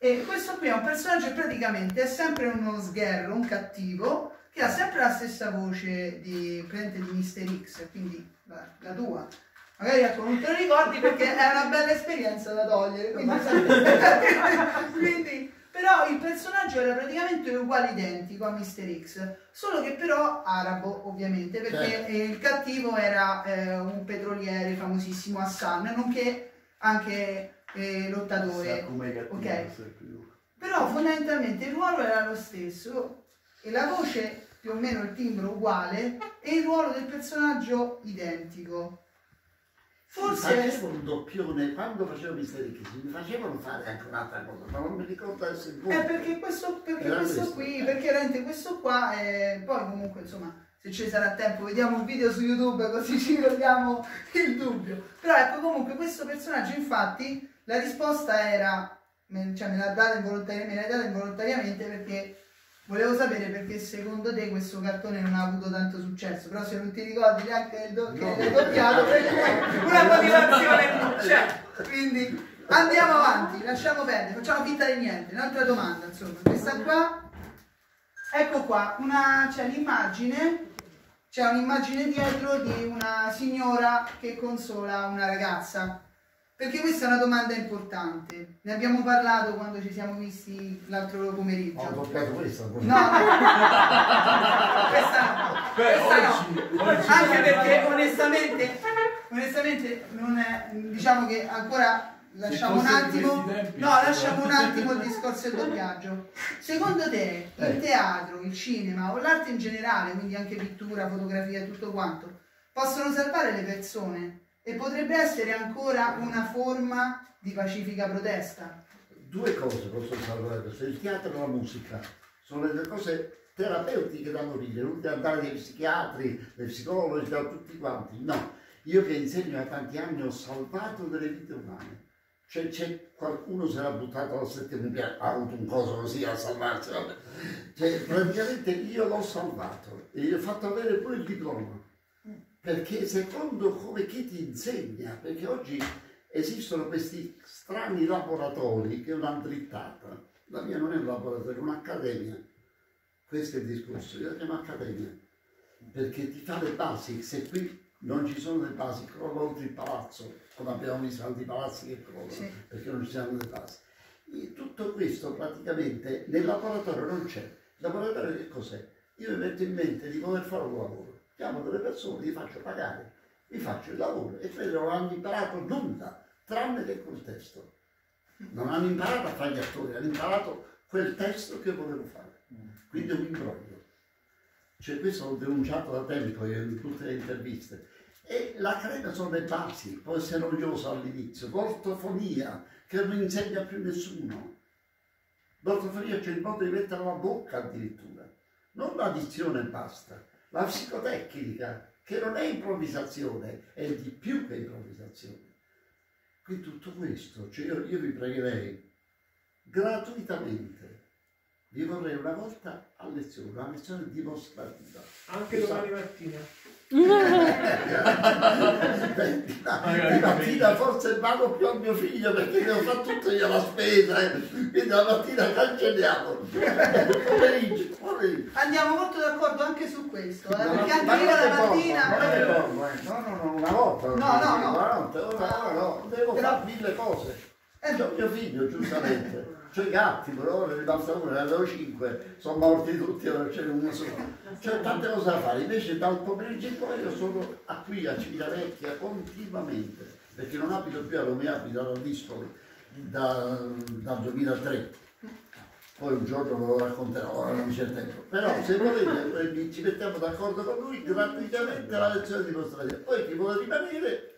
E questo qui è un personaggio che praticamente è sempre uno sgherro, un cattivo, che ha sempre la stessa voce di Mister X, quindi la tua. Magari ecco, non te lo ricordi perché è una bella esperienza da togliere. Quindi, però il personaggio era praticamente uguale identico a Mister X, solo che però arabo ovviamente, perché il cattivo era un petroliere famosissimo, Hassan, nonché anche... lottatore, okay. Però fondamentalmente il ruolo era lo stesso e la voce più o meno il timbro uguale e il ruolo del personaggio identico. Forse facevo un doppione quando facevo Mister X, mi facevano fare anche un'altra cosa, ma non mi ricordo adesso il punto. Perché questo qua, poi comunque insomma se ci sarà tempo vediamo un video su YouTube così ci togliamo il dubbio. Però ecco, comunque questo personaggio infatti la risposta era, cioè me l'hai data involontariamente perché volevo sapere perché secondo te questo cartone non ha avuto tanto successo, però se non ti ricordi neanche l'hai doppiato, una motivazione non c'è. Quindi andiamo avanti, lasciamo perdere, facciamo finta di niente. Un'altra domanda, insomma, questa qua, ecco qua, c'è un'immagine dietro di una signora che consola una ragazza. Perché questa è una domanda importante, ne abbiamo parlato quando ci siamo visti l'altro pomeriggio. Ho toccato questa? No, questa no. Anche perché onestamente non è, diciamo che ancora lasciamo un attimo il discorso del doppiaggio. Secondo te il teatro, il cinema o l'arte in generale, quindi anche pittura, fotografia e tutto quanto, possono salvare le persone? E potrebbe essere ancora una forma di pacifica protesta. Due cose possono salvare questo, il teatro e la musica. Sono le due cose terapeutiche da morire, non devi andare dai psichiatri, dai psicologi, da tutti quanti. No, io che insegno da tanti anni ho salvato delle vite umane. Cioè qualcuno si era buttato alla settimana, ha avuto un coso così a salvarsi. Cioè, praticamente io l'ho salvato e gli ho fatto avere pure il diploma. Perché secondo come chi ti insegna, perché oggi esistono questi strani laboratori che è una drittata. La mia non è un laboratorio, è un'accademia. Questo è il discorso, io la chiamo accademia. Perché ti fa le basi, se qui non ci sono le basi, crolla oltre il palazzo, come abbiamo visto altri palazzi che crollano, sì, perché non ci sono le basi. E tutto questo praticamente nel laboratorio non c'è. Il laboratorio che cos'è? Io mi metto in mente di voler fare un lavoro. Chiamo delle persone, li faccio pagare, vi faccio il lavoro e quelli non hanno imparato nulla, tranne che quel testo. Non hanno imparato a fare gli attori, hanno imparato quel testo che volevo fare. Quindi è un imbroglio. Cioè questo l'ho denunciato da tempo in tutte le interviste. E la crema sono le basi, può essere noiosa all'inizio, l'ortofonia, che non insegna più nessuno. L'ortofonia c'è il modo di mettere la bocca addirittura, non la dizione e basta. La psicotecnica, che non è improvvisazione, è di più che improvvisazione. Quindi tutto questo, cioè io vi pregherei gratuitamente, vi vorrei una volta a lezione, una lezione dimostrativa. Anche domani mattina. La mattina forse vado più a mio figlio perché devo fare tutto io la spesa, quindi la mattina cancelliamo. Andiamo molto d'accordo anche su questo, perché anche io la mattina devo fare mille cose. C'ho mio figlio, giustamente, c'ho i gatti, però ne basta uno, ne avevo 5, sono morti tutti, ora c'è uno solo. C'è tante cose da fare, invece dal pomeriggio in poi io sono qui a Civitavecchia continuamente, perché non abito più a Roma, abito a Disco dal 2003. Poi un giorno ve lo racconterò, ora non c'è tempo. Però se volete ci mettiamo d'accordo con lui gratuitamente la lezione di dimostrativa. Poi chi vuole rimanere,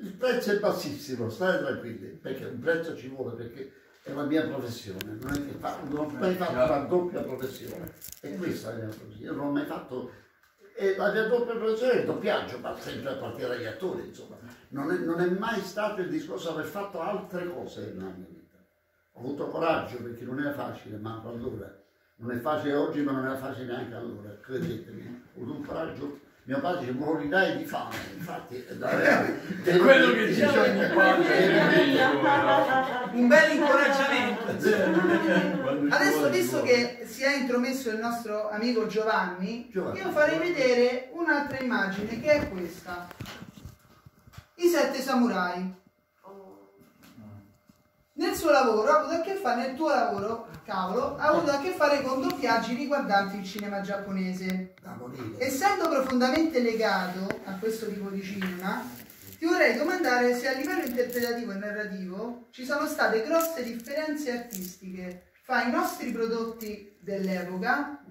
il prezzo è bassissimo, state tranquilli, perché un prezzo ci vuole, perché è la mia professione, non è che non ho mai fatto la doppia professione, e questa è la mia professione, non ho mai fatto, e la mia doppia professione è il doppiaggio, ma sempre a partire dagli attori, insomma, non è mai stato il discorso di aver fatto altre cose nella mia vita. Ho avuto coraggio perché non era facile, ma allora, non è facile oggi, ma non era facile neanche allora, credetemi, ho avuto un coraggio. Mio padre morirai di fame, infatti è quello che dice ogni quando un bel incoraggiamento. Adesso, visto che si è intromesso il nostro amico Giovanni, io farei vedere un'altra immagine che è questa, i 7 samurai. Nel suo lavoro ha avuto a che fare, nel tuo lavoro, cavolo, ha avuto a che fare con doppiaggi riguardanti il cinema giapponese. Essendo profondamente legato a questo tipo di cinema, ti vorrei domandare se a livello interpretativo e narrativo ci sono state grosse differenze artistiche fra i nostri prodotti dell'epoca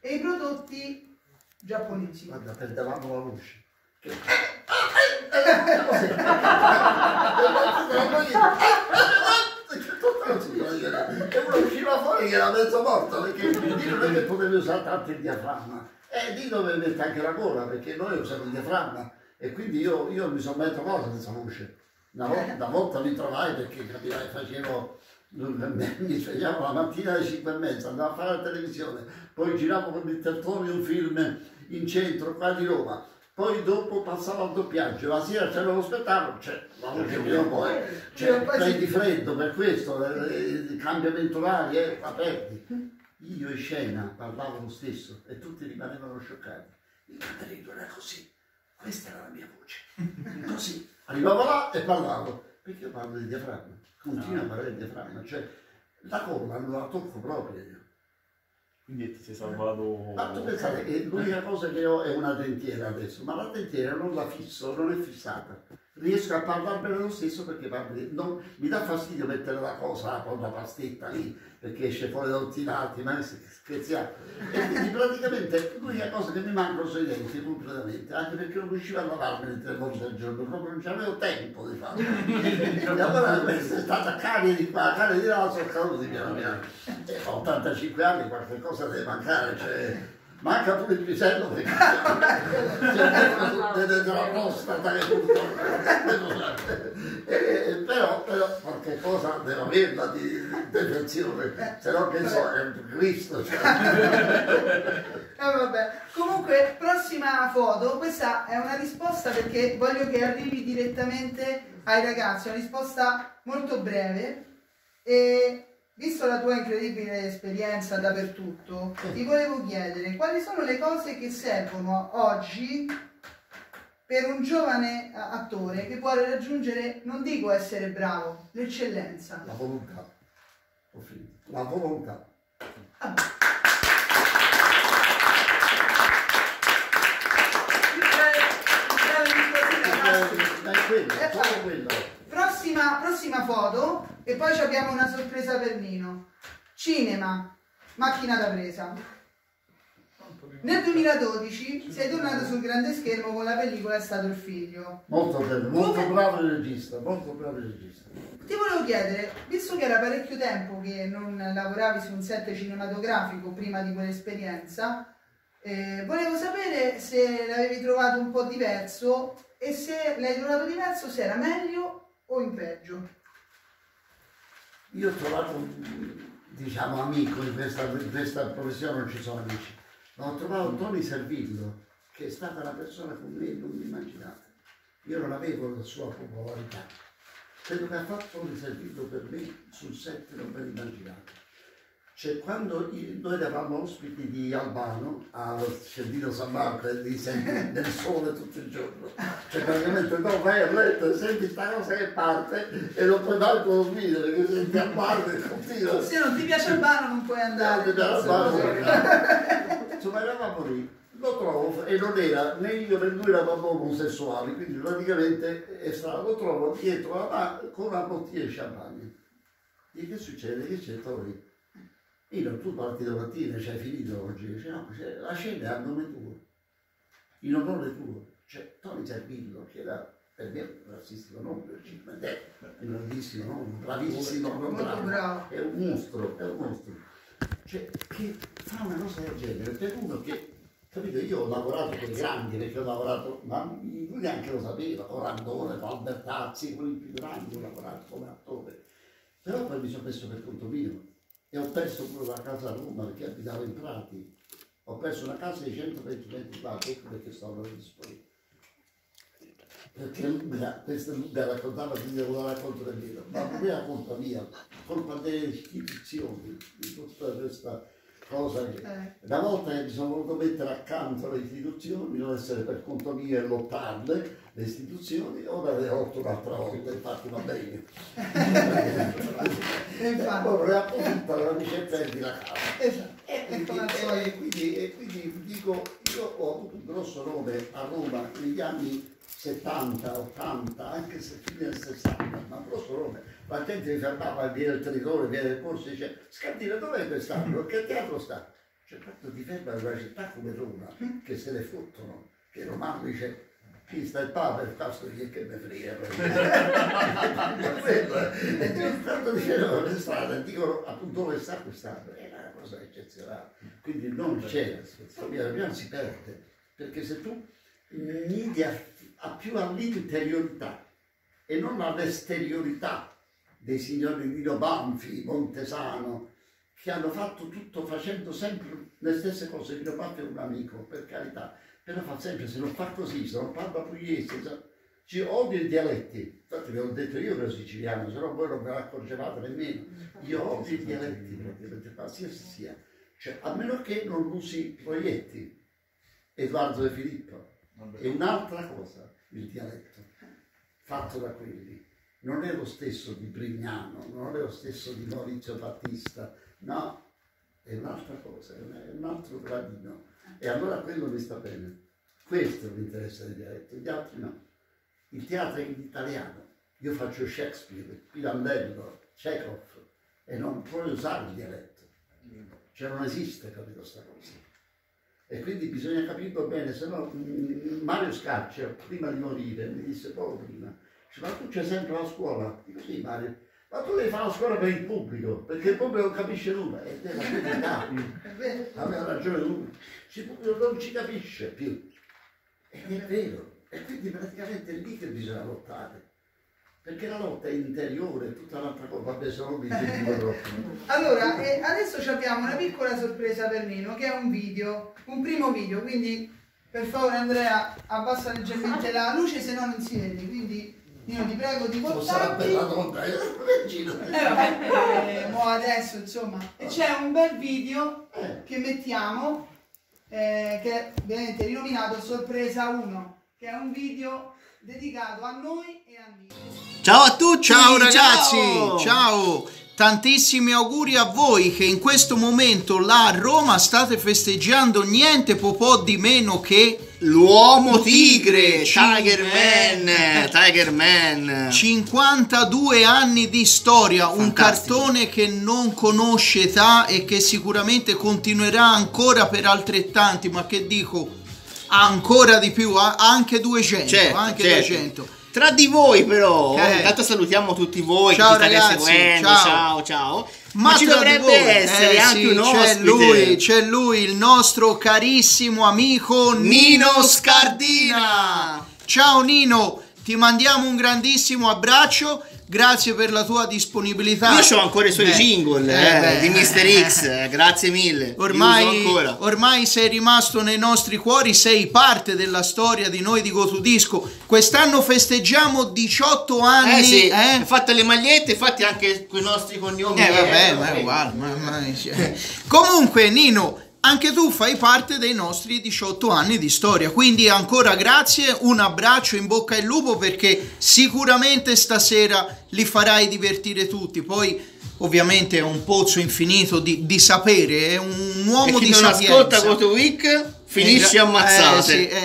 e i prodotti giapponesi. Guarda, perdevamo la luce. E uno usciva fuori che era mezzo morto, perché Dino non è che potevi usare tanto il diaframma, e Dino doveva mettere anche la gola, perché noi usiamo il diaframma, e quindi io mi sono mai trovato senza luce. Una volta mi trovai perché capirai, mi svegliavo la mattina alle 5:30, andavo a fare la televisione, poi giravo con il tettone un film in centro qua di Roma. Poi dopo passavo al doppiaggio, la sera c'era lo spettacolo, c'è di freddo, per questo, il cambiamento d'aria, aperti. Io in scena parlavo lo stesso e tutti rimanevano scioccati. Il canterino era così, questa era la mia voce, così. Arrivavo là e parlavo, perché io parlo di diaframma, continuo a parlare di diaframma, cioè la colla non la tocco proprio io. Quindi ti sei salvato... Ma tu pensate che l'unica cosa che ho è una dentiera adesso, ma la dentiera non la fisso, non è fissata. Riesco a parlarmene lo stesso perché mi dà fastidio mettere la cosa con la pastetta lì, perché esce fuori da tutti i lati, ma è scherziato. E quindi praticamente l'unica cosa che mi mancano sono i denti completamente, anche perché non riuscivo a lavarmene 3 volte al giorno, proprio non c'avevo tempo di farlo. E allora è stata carie di qua, carie di là, sono caduti piano piano. E ho 85 anni, qualche cosa deve mancare, cioè... Manca pure il pisello della nostra, però qualche cosa deve averla di detenzione, se no che so, è un Cristo. Vabbè. Comunque, prossima foto, questa è una risposta perché voglio che arrivi direttamente ai ragazzi, una risposta molto breve. E... visto la tua incredibile esperienza dappertutto, ti volevo chiedere quali sono le cose che servono oggi per un giovane attore che vuole raggiungere, non dico essere bravo, l'eccellenza. La volontà. Ho finito. La volontà. Ah. Quello. Prossima foto e poi abbiamo una sorpresa per Nino. Cinema, macchina da presa. Nel 2012 sei tornato sul grande schermo con la pellicola È stato il figlio. Molto bello, molto bravo il regista, molto bravo il regista. Ti volevo chiedere, visto che era parecchio tempo che non lavoravi su un set cinematografico prima di quell'esperienza, volevo sapere se l'avevi trovato un po' diverso e se l'hai trovato diverso, se era meglio o in peggio. Io ho trovato, diciamo, amico in questa professione, non ci sono amici, ma ho trovato Tony Servillo, che è stata una persona con me non immaginate. Io non avevo la sua popolarità, quello che ha fatto Tony Servillo per me sul set non ve l'immaginate. Cioè, quando noi eravamo ospiti di Albano a Scendino San Marco e di sentire nel sole tutto il giorno, cioè praticamente no, vai a letto e senti sta cosa che parte e non puoi darti lo smiglio perché senti a parte e continua. Se non ti piace Albano non puoi andare. Insomma, eravamo lì, lo trovo, e non era né io né lui eravamo omosessuali, quindi praticamente lo trovo dietro con una bottiglia di champagne. E che succede? Che c'è Tony? Io, tu parti domattina, c'hai finito oggi, cioè, no, cioè, la scena è a nome tuo, in onore tuo. Cioè, Tony Servillo, che era per me rassistico non per Cipante, è grandissimo, no? Un bravissimo, è un mostro, Cioè, che fa una cosa del genere, per uno che, capito, io ho lavorato con i grandi, perché ho lavorato, ma lui neanche lo sapeva, con Randone, con Albertazzi, con i più grandi ho lavorato come attore. Però poi mi sono messo per conto mio e ho perso pure la casa a Roma perché abitavo in Prati. Ho perso una casa di 120 metri quadri, ecco perché stavo a disposizione. Perché lui la raccontava, quindi avevo la racconto del vero, ma non era colpa mia, colpa delle istituzioni, di tutta questa cosa. Che... Una volta che mi sono voluto mettere accanto alle istituzioni, non essere per conto mio e lottarle, le istituzioni, ora le ho rotto un'altra volta, infatti va bene. Allora riappunta la ricetta di la casa. Esatto. E quindi dico, io ho avuto un grosso nome a Roma negli anni 70, 80, anche se fino al 60, ma grosso nome. La gente mi fermava, viene il territorio, viene il corso e dice: Scardina, dov'è quest'anno? Che teatro sta? Cioè, tanto ti ferma in una città come Roma, che se ne fottono, che il romano dice: chi sta il Papa? Il Castro dice che me frega. E tu tanto dicevano le strade, dicono appunto dove sta quest'anno. Era una cosa eccezionale. Quindi non c'era, la mia si perde, perché se tu nidi più all'interiorità e non all'esteriorità dei signori Lino Banfi, Montesano, che hanno fatto tutto facendo sempre le stesse cose. Lino Banfi è un amico, per carità, però fa sempre, se non fa così, se non parla pugliese, ci odio i dialetti. Infatti ve l'ho detto io che siciliano, se no voi non ve ne accorgevate nemmeno. Io odio i dialetti, praticamente, qualsiasi sia. Cioè, a meno che non usi Proietti, Edoardo De Filippo. È un'altra cosa il dialetto fatto da quelli, non è lo stesso di Brignano, non è lo stesso di Maurizio Battista, no, è un'altra cosa, è un altro gradino, e allora quello mi sta bene, questo mi interessa del dialetto, gli altri no. Il teatro è in italiano, io faccio Shakespeare, Pirandello, Chekhov, e non puoi usare il dialetto, cioè non esiste, capito, questa cosa. E quindi bisogna capirlo bene, se no Mario Scaccia, prima di morire, mi disse poco prima, dice, ma tu c'è sempre la scuola? Dico sì Mario, ma tu devi fare la scuola per il pubblico, perché il pubblico non capisce nulla, e te la verità, aveva ragione lui, il pubblico non ci capisce più, ed è vero, e quindi praticamente è lì che bisogna lottare. Perché la lotta è interiore, è tutta un'altra cosa, vabbè, sono un troppo. Allora, adesso abbiamo una piccola sorpresa per Nino, che è un video, un primo video, quindi per favore Andrea abbassa leggermente la luce, se no non si vede, quindi Nino ti prego di portarti. Mo adesso, insomma, c'è un bel video che mettiamo, che è ovviamente rinominato Sorpresa 1, che è un video dedicato a noi e a Nino. Ciao a tutti, ciao ragazzi, ciao. Ciao, tantissimi auguri a voi che in questo momento là a Roma state festeggiando niente po' di meno che l'Uomo Tigre, Tiger Man, 52 anni di storia, fantastico. Un cartone che non conosce età e che sicuramente continuerà ancora per altrettanti, ma che dico, ancora di più, anche 200, certo, anche certo. 200. Tra di voi però, intanto salutiamo tutti voi, ciao, che ci state seguendo, ciao. Ma ci dovrebbe essere anche un ospite. C'è lui, il nostro carissimo amico Nino Scardina. Ciao Nino, ti mandiamo un grandissimo abbraccio, grazie per la tua disponibilità. Io ho ancora i suoi jingle di Mister X, grazie mille. Ormai sei rimasto nei nostri cuori, sei parte della storia di noi di GoToDisco. Quest'anno festeggiamo 18 anni. Fatte le magliette, fatti anche con i nostri cognomi. Vabbè, ma è uguale. Comunque Nino, anche tu fai parte dei nostri 18 anni di storia, quindi ancora grazie, un abbraccio, in bocca al lupo, perché sicuramente stasera li farai divertire tutti. Poi ovviamente è un pozzo infinito di sapere, è un uomo di sapienza. E chi non ascolta Goto Week finisce ammazzato.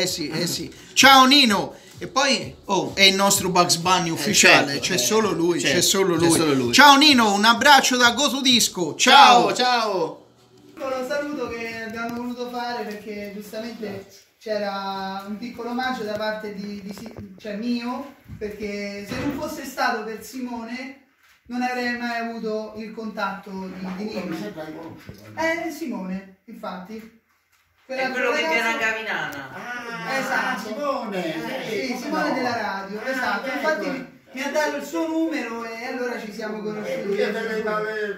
Sì. Ciao Nino! E poi è il nostro Bugs Bunny ufficiale, certo, c'è solo lui. Ciao Nino, un abbraccio da GoToDisco. Ciao! Un saluto che abbiamo voluto fare perché giustamente c'era un piccolo omaggio da parte di mio, perché se non fosse stato per Simone non avrei mai avuto il contatto di Nino. Simone, infatti. È quello che viene a Gavinana. Ah, esatto. Simone. Sì, Simone della radio, esatto. Infatti mi ha dato il suo numero e allora ci siamo conosciuti.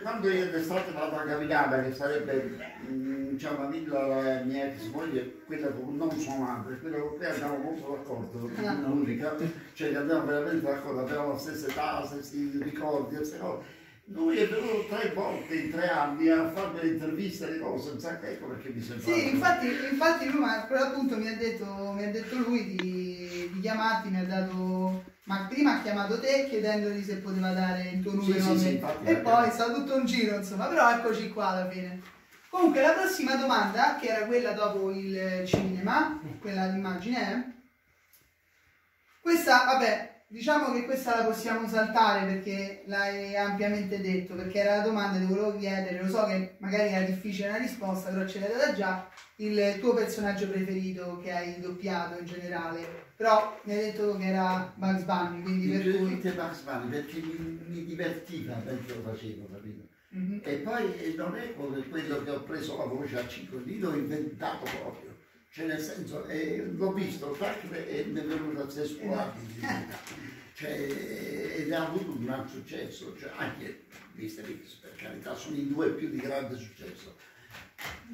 Quando io d'estate vado a Gavinana, che sarebbe, diciamo, la mia ex moglie, quella non suonante, quella con cui andiamo molto d'accordo, l'unica, cioè che andiamo veramente d'accordo, abbiamo la stessa età, i stessi ricordi, queste cose. Lui è venuto 3 volte in 3 anni a farmi l'intervista di cose, ecco perché mi sembrava. Sì, infatti lui a quell'appunto mi ha detto lui di chiamarti, mi ha dato. Ma prima ha chiamato te chiedendogli se poteva dare il tuo numero a me. Infatti, e poi è stato tutto un giro, insomma, però eccoci qua alla fine. Comunque la prossima domanda, che era quella dopo il cinema, quella d'immagine, questa, vabbè. Diciamo che questa la possiamo saltare perché l'hai ampiamente detto, perché era la domanda che volevo chiedere, lo so che magari era difficile una risposta, però ce l'hai data già, il tuo personaggio preferito che hai doppiato in generale, però mi hai detto che era Bugs Bunny, quindi per cui... Bugs Bunny, perché mi divertiva mentre lo facevo, capito? Mm-hmm. E poi non è quello che ho preso la voce a 5, lì l'ho inventato proprio. Cioè nel senso, l'ho visto, e mi è venuto a stesso lato, ed ha avuto un gran successo, cioè, anche Mister X, per carità, sono i 2 più di grande successo.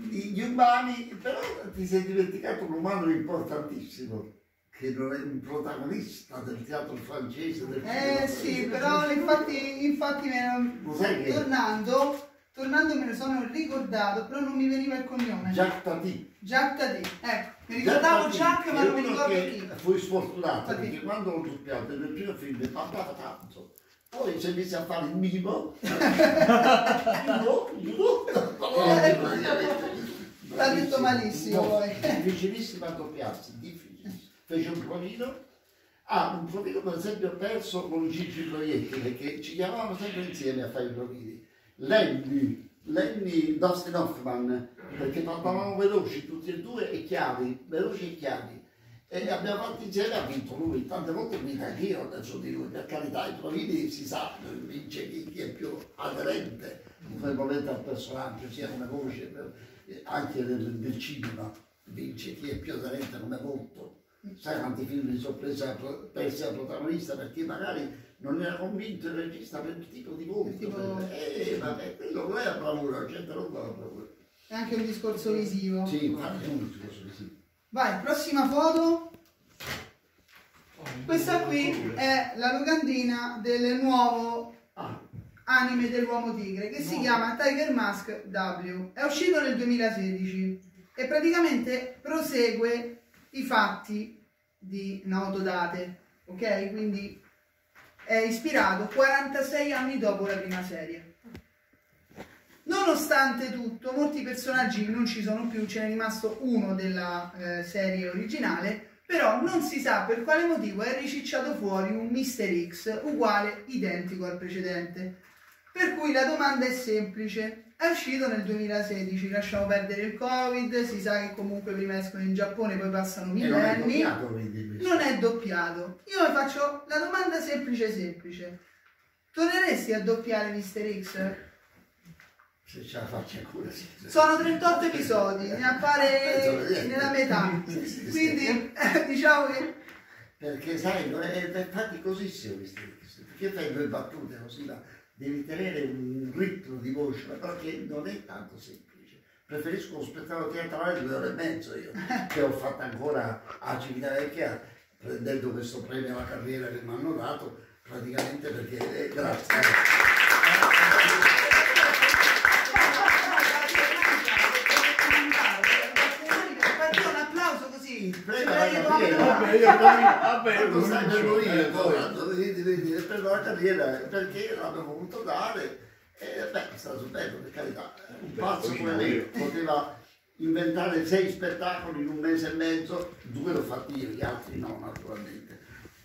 Gli umani, però ti sei dimenticato un umano importantissimo, che non è un protagonista del teatro francese, del sì, però infatti tornando me ne sono ricordato, però non mi veniva il cognome. Jacques Tati, ecco, mi ricordavo Jacques ma non mi ricordo chi. Fui sfortunato perché quando l'ho doppiato nel primo film è parlato tanto, poi si è messo a fare il mimo. L'ha detto malissimo poi. Difficilissimo a doppiarsi, difficilissimo. Fece un provino. Un provino per esempio ho perso con Gigi Proietti, perché ci chiamavamo sempre insieme a fare i provini. Lenny, Dustin Hoffman, perché parlavamo veloci tutti e 2 e chiari, veloci e chiari, e abbiamo fatto insieme, ha vinto lui, tante volte mi anch'io adesso di lui, per carità, i provini si sa, vince chi è più aderente in quel momento al personaggio, sia come voce, anche nel cinema, vince chi è più aderente come volto. Sai quanti film mi sono presi a protagonista perché magari non era convinto il regista per il tipo di volto. Vabbè, quello non è la bravura, la gente non fa la bravura. È anche un discorso visivo. Sì, è un discorso visivo. Vai, prossima foto. Questa qui è la locandina del nuovo anime dell'Uomo Tigre che si chiama Tiger Mask W. È uscito nel 2016 e praticamente prosegue i fatti di Naoto Date, ok? Quindi è ispirato 46 anni dopo la prima serie. Nonostante tutto, molti personaggi non ci sono più, ce n'è rimasto uno della serie originale, però non si sa per quale motivo è ricicciato fuori un Mister X uguale, identico al precedente. Per cui la domanda è semplice, è uscito nel 2016, lasciamo perdere il Covid, si sa che comunque prima escono in Giappone, poi passano millenni, non è doppiato. Io faccio la domanda semplice. Torneresti a doppiare Mister X? Se ce la faccio ancora sì. Sono 38 episodi, ne appare nella metà, quindi diciamo che... Perché sai, è faticosissimo Mister X, perché fai 2 battute così là? Devi tenere un ritmo di voce, però che non è tanto semplice. Preferisco uno spettacolo teatrale di 2 ore e mezzo io, che ho fatto ancora a Civitavecchia, prendendo questo premio alla carriera che mi hanno dato, praticamente perché... Grazie. Un applauso così. Per la carriera, perché l'avevo voluto dare, e beh, è stato bello, per carità, un pazzo come me poteva inventare 6 spettacoli in 1 mese e mezzo, 2 l'ho fatti io, gli altri no, naturalmente.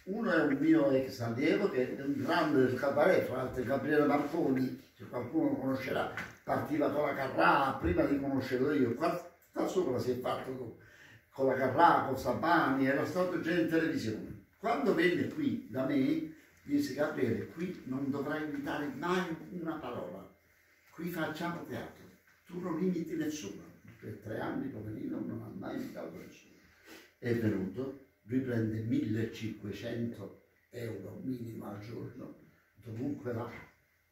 Uno è un mio ex allievo che è un grande del cabaret, fra l'altro Gabriele Marconi, se qualcuno lo conoscerà, partiva con la Carrà, prima di conoscerlo io, qua sopra si è fatto con la Carraco, Sapani, era stato già in televisione. Quando venne qui da me, disse: Gabriele, qui non dovrai invitare mai una parola, qui facciamo teatro, tu non limiti nessuno. Per 3 anni, poverino, non ha mai invitato nessuno. È venuto, lui prende 1.500 euro minimo al giorno, dovunque va,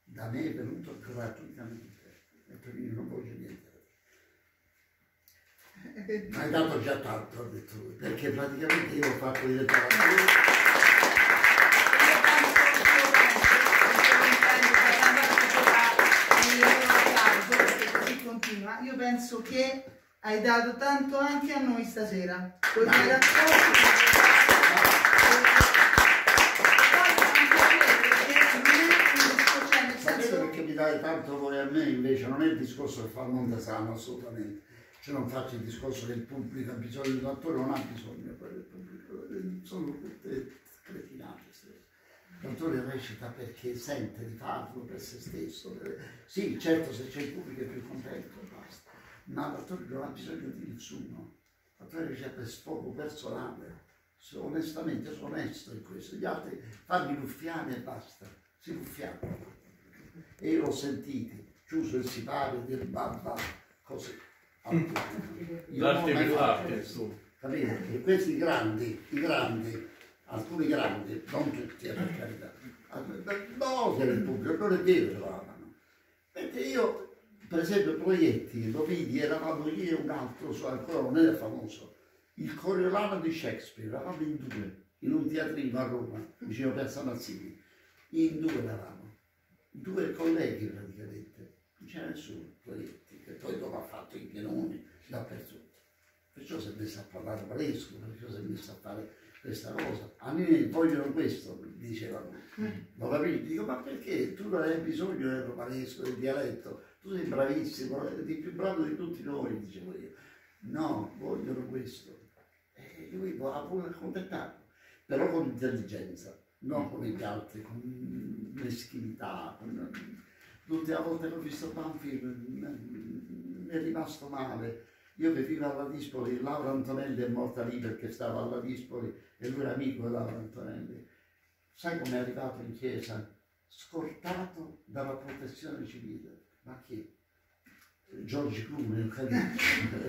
da me è venuto gratuitamente, e per me non voglio niente. Ma è dato già tanto, ha detto lui, perché praticamente io ho fatto diventare la mia. Io penso che hai dato tanto anche a noi stasera. Con i perché mi dai tanto voi a me, invece non è il discorso che fa il Montesano, assolutamente. Cioè non faccio il discorso che il pubblico ha bisogno di un attore, non ha bisogno del pubblico, sono tutte cretinate. L'attore recita perché sente di farlo per se stesso. Sì, certo, se c'è il pubblico è più contento, basta. Ma l'attore non ha bisogno di nessuno. L'attore recita per sfogo personale. Sono onestamente, sono onesto in questo. Gli altri farmi ruffiare e basta. Si ruffiano. E io l'ho sentito, chiuso il sipario, dire babba, così. L'arte per l'arte, insomma. Capite? Che questi grandi, alcuni grandi, non tutti per carità, no, che nel pubblico, non è vero che lo amano. Perché io, per esempio, Proietti, lo vidi, eravamo io e un altro, ancora non era famoso, il Coriolano di Shakespeare, eravamo in due, in un teatrino a Roma, vicino a Piazza Mazzini, in due eravamo. Due colleghi praticamente, non c'era nessuno, Proietti, che poi dopo ha fatto i pienoni dappertutto. Perciò si è messo a parlare Valesco, perciò si è messo a fare questa cosa. A me vogliono questo, dicevano. Lo capito? Dico, ma perché tu non hai bisogno del Valesco, del dialetto? Tu sei bravissimo, sei più bravo di tutti noi, dicevo io. No, vogliono questo. E lui ha voluto accontentarlo, però con intelligenza. Non come gli altri, con meschinità. L'ultima volta che ho visto Banfi mi è rimasto male. Io vivevo alla Dispoli, Laura Antonelli è morta lì perché stava alla Dispoli e lui era amico di Laura Antonelli. Sai com'è arrivato in chiesa? Scortato dalla protezione civile. Ma chi? Giorgio Clune,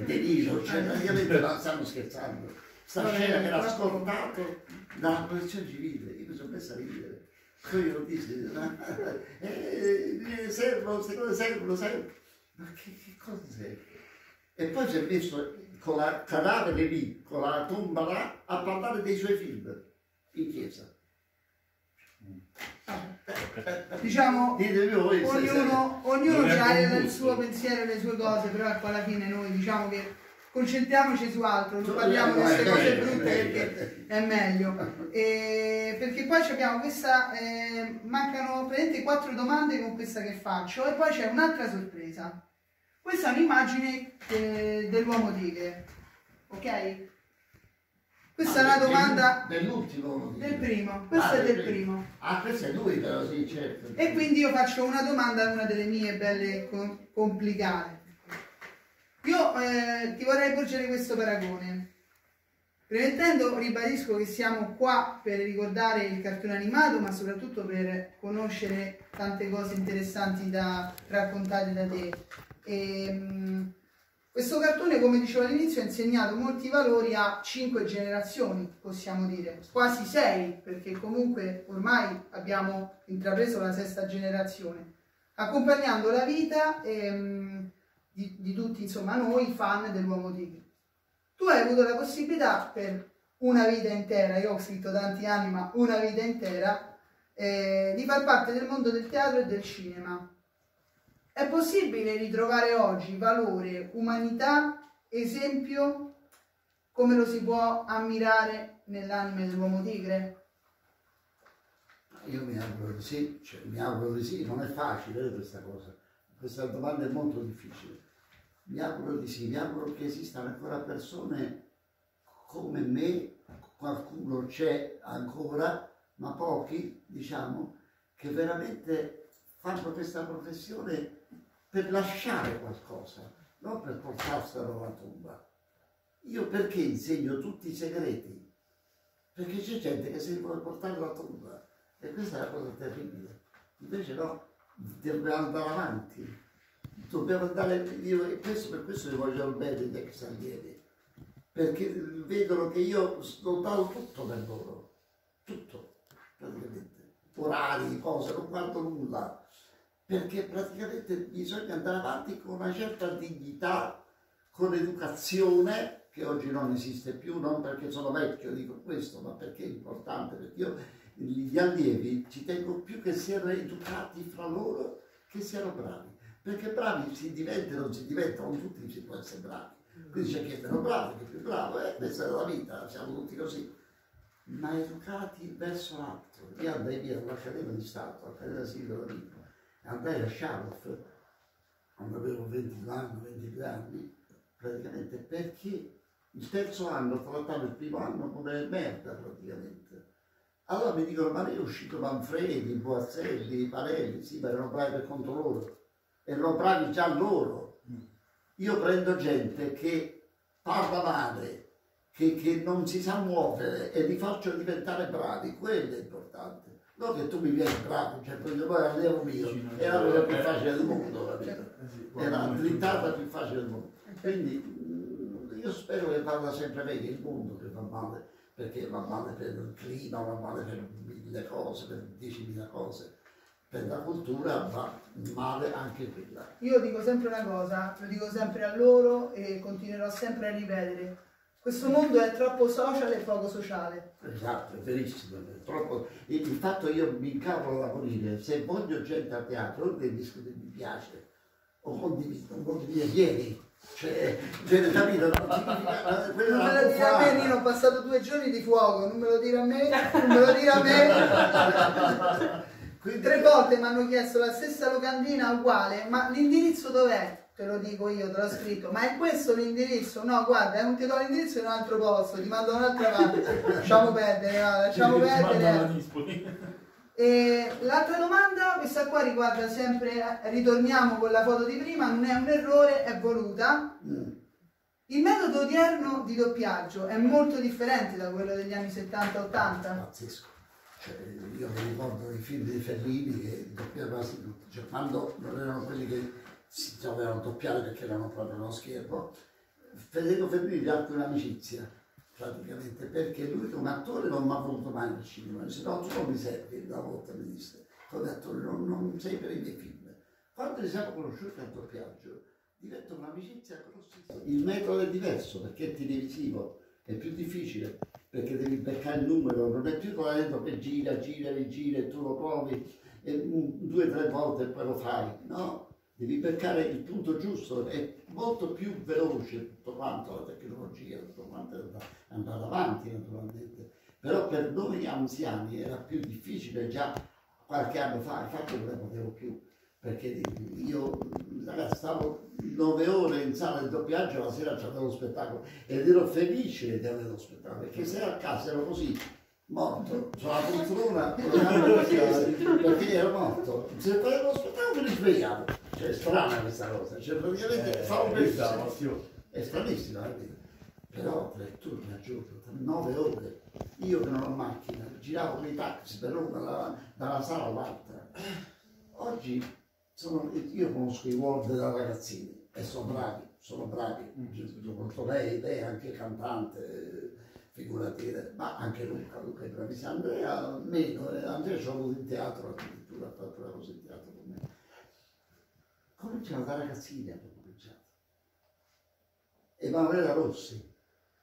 De Niro, cioè praticamente la stanno scherzando. Sta scena che era scortato dalla protezione civile, io mi sono messo a ridere. Poi io lo dissi, servono, secondo servono, servono. Ma che cosa serve? E poi si è messo con la cadavere lì, con la tomba là, a parlare dei suoi film in chiesa. Diciamo, ognuno ha il suo pensiero e le sue cose, però alla fine noi diciamo che concentriamoci su altro, non parliamo di queste cose brutte perché è meglio. Perché poi abbiamo questa, mancano praticamente 4 domande con questa che faccio e poi c'è un'altra sorpresa. Questa è un'immagine dell'Uomo Tigre, ok? Questa è una domanda dell'ultimo, del primo, questa è del primo. Ah, questa è lui però, sì, certo. E quindi io faccio una domanda, una delle mie belle complicate. Io ti vorrei porgere questo paragone, premettendo, ribadisco che siamo qua per ricordare il cartone animato, ma soprattutto per conoscere tante cose interessanti da raccontate da te. E, questo cartone, come dicevo all'inizio, ha insegnato molti valori a 5 generazioni, possiamo dire, quasi 6, perché comunque ormai abbiamo intrapreso la 6ª generazione, accompagnando la vita di tutti, insomma, noi fan dell'Uomo Tigre. Tu hai avuto la possibilità per una vita intera, io ho scritto tanti anni, ma una vita intera, di far parte del mondo del teatro e del cinema. È possibile ritrovare oggi valore, umanità, esempio, come lo si può ammirare nell'anime dell'Uomo Tigre? Io mi auguro di sì, cioè, mi auguro di sì, non è facile questa cosa. Questa domanda è molto difficile. Mi auguro di sì, mi auguro che esistano ancora persone come me, qualcuno c'è ancora, ma pochi, diciamo, che veramente fanno questa professione per lasciare qualcosa, non per portarselo alla tomba. Io perché insegno tutti i segreti? Perché c'è gente che si vuole portare alla tomba, e questa è una cosa terribile. Invece no, dobbiamo andare avanti, dobbiamo andare. Io, per questo vi voglio bene gli ex allievi, perché vedono che io non davo tutto per loro, tutto praticamente, orari, cose, non guardo nulla, perché praticamente bisogna andare avanti con una certa dignità, con educazione, che oggi non esiste più, non perché sono vecchio, dico questo, ma perché è importante, perché io gli allievi ci tengo più che siano educati fra loro che siano bravi, perché bravi si diventano, non si diventano, tutti si può essere bravi, quindi c'è chi è meno bravo, chi è più bravo, questa è la vita, siamo tutti così, ma educati verso l'altro. Io andai via dall'Accademia di Stato, all'Accademia Silvio Noto, andai a Charlotte, quando avevo 22 anni, praticamente perché il terzo anno trattavo il primo anno come merda praticamente. Allora mi dicono, ma lei è uscito Manfredi, Boazzelli, Parelli, sì, ma erano bravi per conto loro, erano bravi già loro. Io prendo gente che parla male, che non si sa muovere, e li faccio diventare bravi, quello è importante. Non che tu mi vieni bravo, cioè prendo poi allievo mio, era la cosa più facile del mondo, capito? Era la drittata più facile del mondo. Quindi io spero che vada sempre meglio il mondo, che va male, perché va male per il clima, va male per 1000 cose, per 10.000 cose, per la cultura va male anche quella. Io dico sempre una cosa, lo dico sempre a loro e continuerò sempre a ripetere, questo mondo è troppo social e poco sociale. Esatto, è verissimo, è troppo... Il fatto io mi incavolo a morire, se voglio gente a teatro, devi discutere, mi piace, o condivido, non condivido ieri. Cioè, capito? Non me lo dire a me, Nino, ho passato 2 giorni di fuoco, non me lo dire a me, non me lo dire a me. Quindi... 3 volte mi hanno chiesto la stessa locandina uguale, ma l'indirizzo dov'è? Te lo dico io, te l'ho scritto, ma è questo l'indirizzo? No, guarda, non ti do l'indirizzo in un altro posto, ti mando un'altra parte. Lasciamo perdere, no, lasciamo perdere. L'altra domanda, questa qua riguarda sempre, ritorniamo con la foto di prima, non è un errore, è voluta. Il metodo odierno di doppiaggio è molto differente da quello degli anni 70-80? Pazzesco, cioè, io mi ricordo i film di Fellini che doppiavano tutto, cioè, quando non erano quelli che si dovevano doppiare perché erano proprio uno schermo. Federico Fellini ha anche un'amicizia, praticamente, perché lui come attore non mi ha voluto mai nel cinema, se no tu non mi servi, una volta mi disse, come attore non sei per i miei film. Quando ci siamo conosciuti al doppiaggio, diventa un'amicizia grossissima. Il metodo è diverso, perché è televisivo, è più difficile, perché devi beccare il numero, non è più come detto che gira, e tu lo provi, e 2 o 3 volte e poi lo fai, no? Devi beccare il punto giusto, è molto più veloce tutto quanto, la tecnologia, tutto quanto è andata avanti naturalmente, però per noi anziani era più difficile già qualche anno fa, infatti non ne potevo più, perché io ragazzi, stavo 9 ore in sala di doppiaggio, la sera c'era lo spettacolo ed ero felice di avere lo spettacolo, perché se era a casa ero così, morto, sulla poltrona, perché ero morto, se avevo lo spettacolo mi svegliavo. Cioè, è strana questa cosa, cioè praticamente fa un pezzo, è stranissima, però per turno a giorno, 9 ore, io che non ho macchina, giravo con i taxi per Roma dalla sala all'altra. Oggi io conosco i World da ragazzini e sono bravi, con lei, è anche cantante, figurativa, ma anche Luca è bravissimo, Andrea ci ho avuto in teatro addirittura, ha fatto la cosa in teatro con me. Cominciamo da ragazzini, abbiamo cominciato. Emanuela Rossi,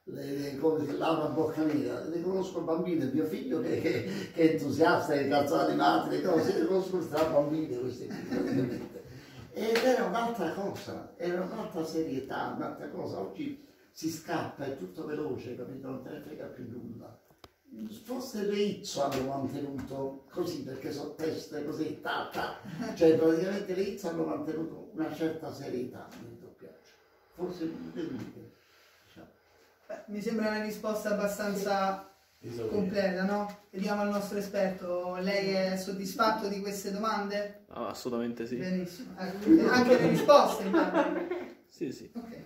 come Laura Boccanera, le conosco il bambino, il mio figlio che è entusiasta, che calza animati, le cose, le conosco da bambine queste praticamente. Ed era un'altra cosa, era un'altra serietà, un'altra cosa. Oggi si scappa, è tutto veloce, capito? Non te ne frega più nulla. Forse le Izzo hanno mantenuto così, perché sono teste così, cioè praticamente le Izzo hanno mantenuto una certa serietà nel doppiaggio, forse più deludente, diciamo. Beh, mi sembra una risposta abbastanza completa, no? Vediamo al nostro esperto, lei è soddisfatto di queste domande? No, assolutamente sì. Benissimo, anche le risposte infatti. Sì, sì. Ok.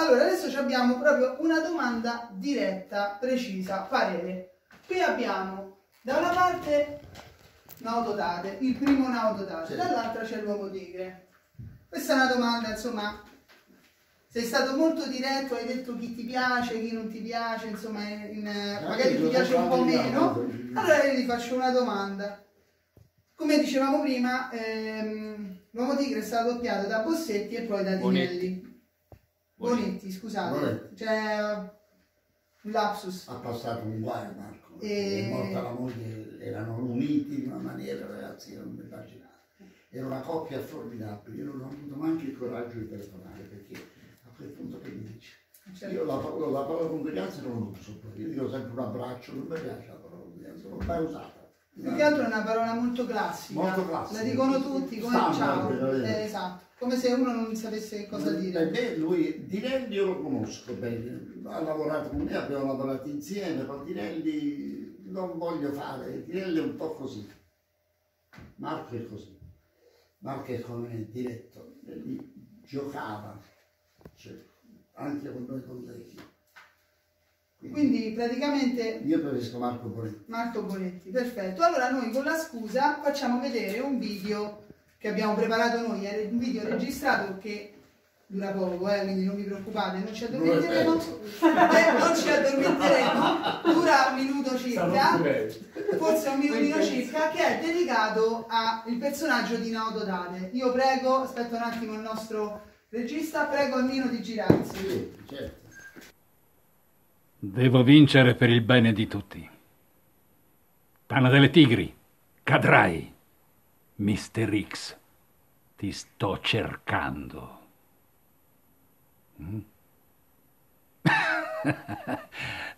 Allora, adesso abbiamo proprio una domanda diretta, precisa, parere. Qui abbiamo da una parte Naoto Date, il primo Naoto Date, dall'altra c'è l'Uomo Tigre. Questa è una domanda, insomma, sei stato molto diretto, hai detto chi ti piace, chi non ti piace, insomma, magari ti piace un po' meno. Allora io ti faccio una domanda. Come dicevamo prima, l'Uomo Tigre è stato doppiato da Bossetti e poi da Dinelli. Bonetti, scusate, cioè un lapsus. Ha passato un guaio, Marco. E... è morta la moglie, erano uniti in una maniera, ragazzi, non mi immaginate. Era una coppia formidabile, io non ho avuto neanche il coraggio di telefonare, perché a quel punto che mi dice? Certo. Io la parola confidenza non uso, io dico sempre un abbraccio, non mi piace la parola confidenza, non l'ho mai usata. Più che altro è una parola molto classica, la dicono tutti, come ciao, esatto. Come se uno non sapesse cosa dire. Beh, lui, Dinelli io lo conosco bene, ha lavorato con me, abbiamo lavorato insieme, ma Dinelli non voglio fare, Dinelli è un po' così. Marco è così, Marco è come diretto, Dinelli giocava, cioè, anche con noi colleghi. Quindi praticamente... io preferisco Marco Bonetti. Marco Bonetti, perfetto. Allora noi con la scusa facciamo vedere un video che abbiamo preparato noi, è un video registrato che dura poco, quindi non vi preoccupate, non ci addormenteremo, non ci addormenteremo, dura un minuto circa, forse un minutino circa, che è dedicato al personaggio di Naoto Date. Io prego, aspetto un attimo il nostro regista, prego Nino di girarsi. Devo vincere per il bene di tutti. Tana delle Tigri, cadrai. Mister X, ti sto cercando.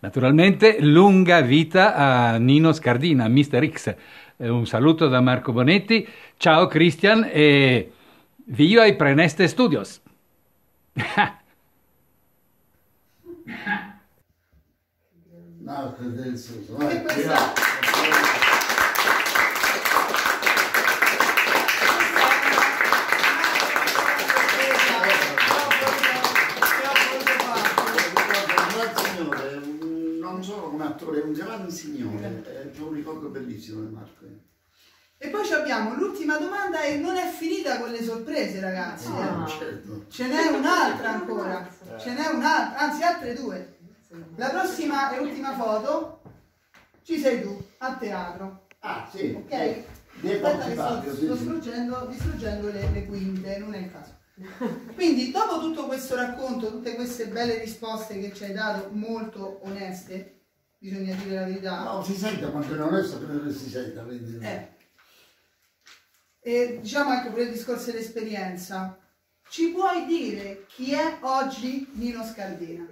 Naturalmente, lunga vita a Nino Scardina, Mister X. Un saluto da Marco Bonetti. Ciao Christian e vi ai Preneste Studios. Marco, è un grande signore, è un ricordo bellissimo di Marco. E poi abbiamo l'ultima domanda e non è finita con le sorprese, ragazzi. No, certo. Ce n'è un'altra ancora, ce n'è un'altra, anzi altre due. La prossima e ultima foto ci sei tu, a teatro. Ah, sì. Ok? Aspetta che sto distruggendo le quinte, non è il caso. Quindi dopo tutto questo racconto, tutte queste belle risposte che ci hai dato, molto oneste, bisogna dire la verità. No, si sente, quanto è onesto, credo che si senta. E diciamo anche pure il discorso dell'esperienza. Ci puoi dire chi è oggi Nino Scardina?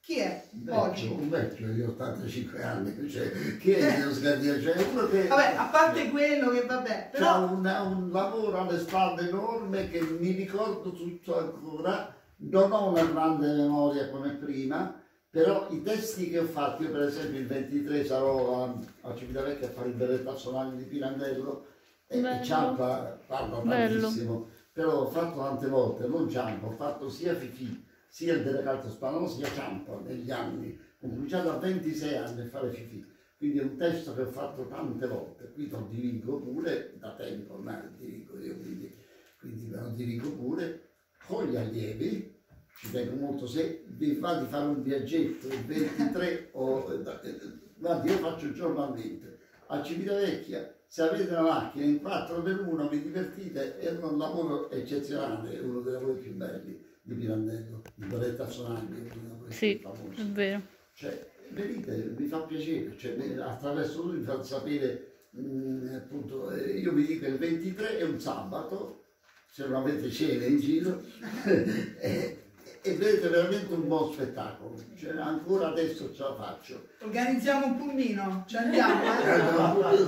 Chi è oggi? Un vecchio di 85 anni, cioè, chi è Nino Scardina? Cioè, uno che... vabbè, a parte quello che vabbè, però... ha un lavoro alle spalle enorme che mi ricordo tutto ancora, non ho una grande memoria come prima, però i testi che ho fatto, io per esempio il 23 sarò a Civitavecchia a fare il berretto solare di Pirandello e Ciampa parla tantissimo, però ho fatto tante volte, non Ciampa, ho fatto sia Fifì, sia il delegato spagnolo, sia Ciampa negli anni, ho cominciato a 26 anni a fare Fifì, quindi è un testo che ho fatto tante volte, qui lo dirigo pure, da tempo ormai lo dirigo io, quindi lo dirigo pure, con gli allievi. Ci tengo molto, se vi va di fare un viaggetto il 23 guardi, io faccio giornalmente a Civitavecchia, se avete una macchina in 4x1 vi divertite, è un lavoro eccezionale, è uno dei lavori più belli di Pirandello, di Albertazzi, sì, famoso. È vero, cioè venite, vi fa piacere, cioè, attraverso lui vi fa sapere appunto, io vi dico il 23 è un sabato, se non avete cene in giro e vedete veramente un buon spettacolo, cioè, ancora adesso ce la faccio. Organizziamo un pulmino, ci andiamo,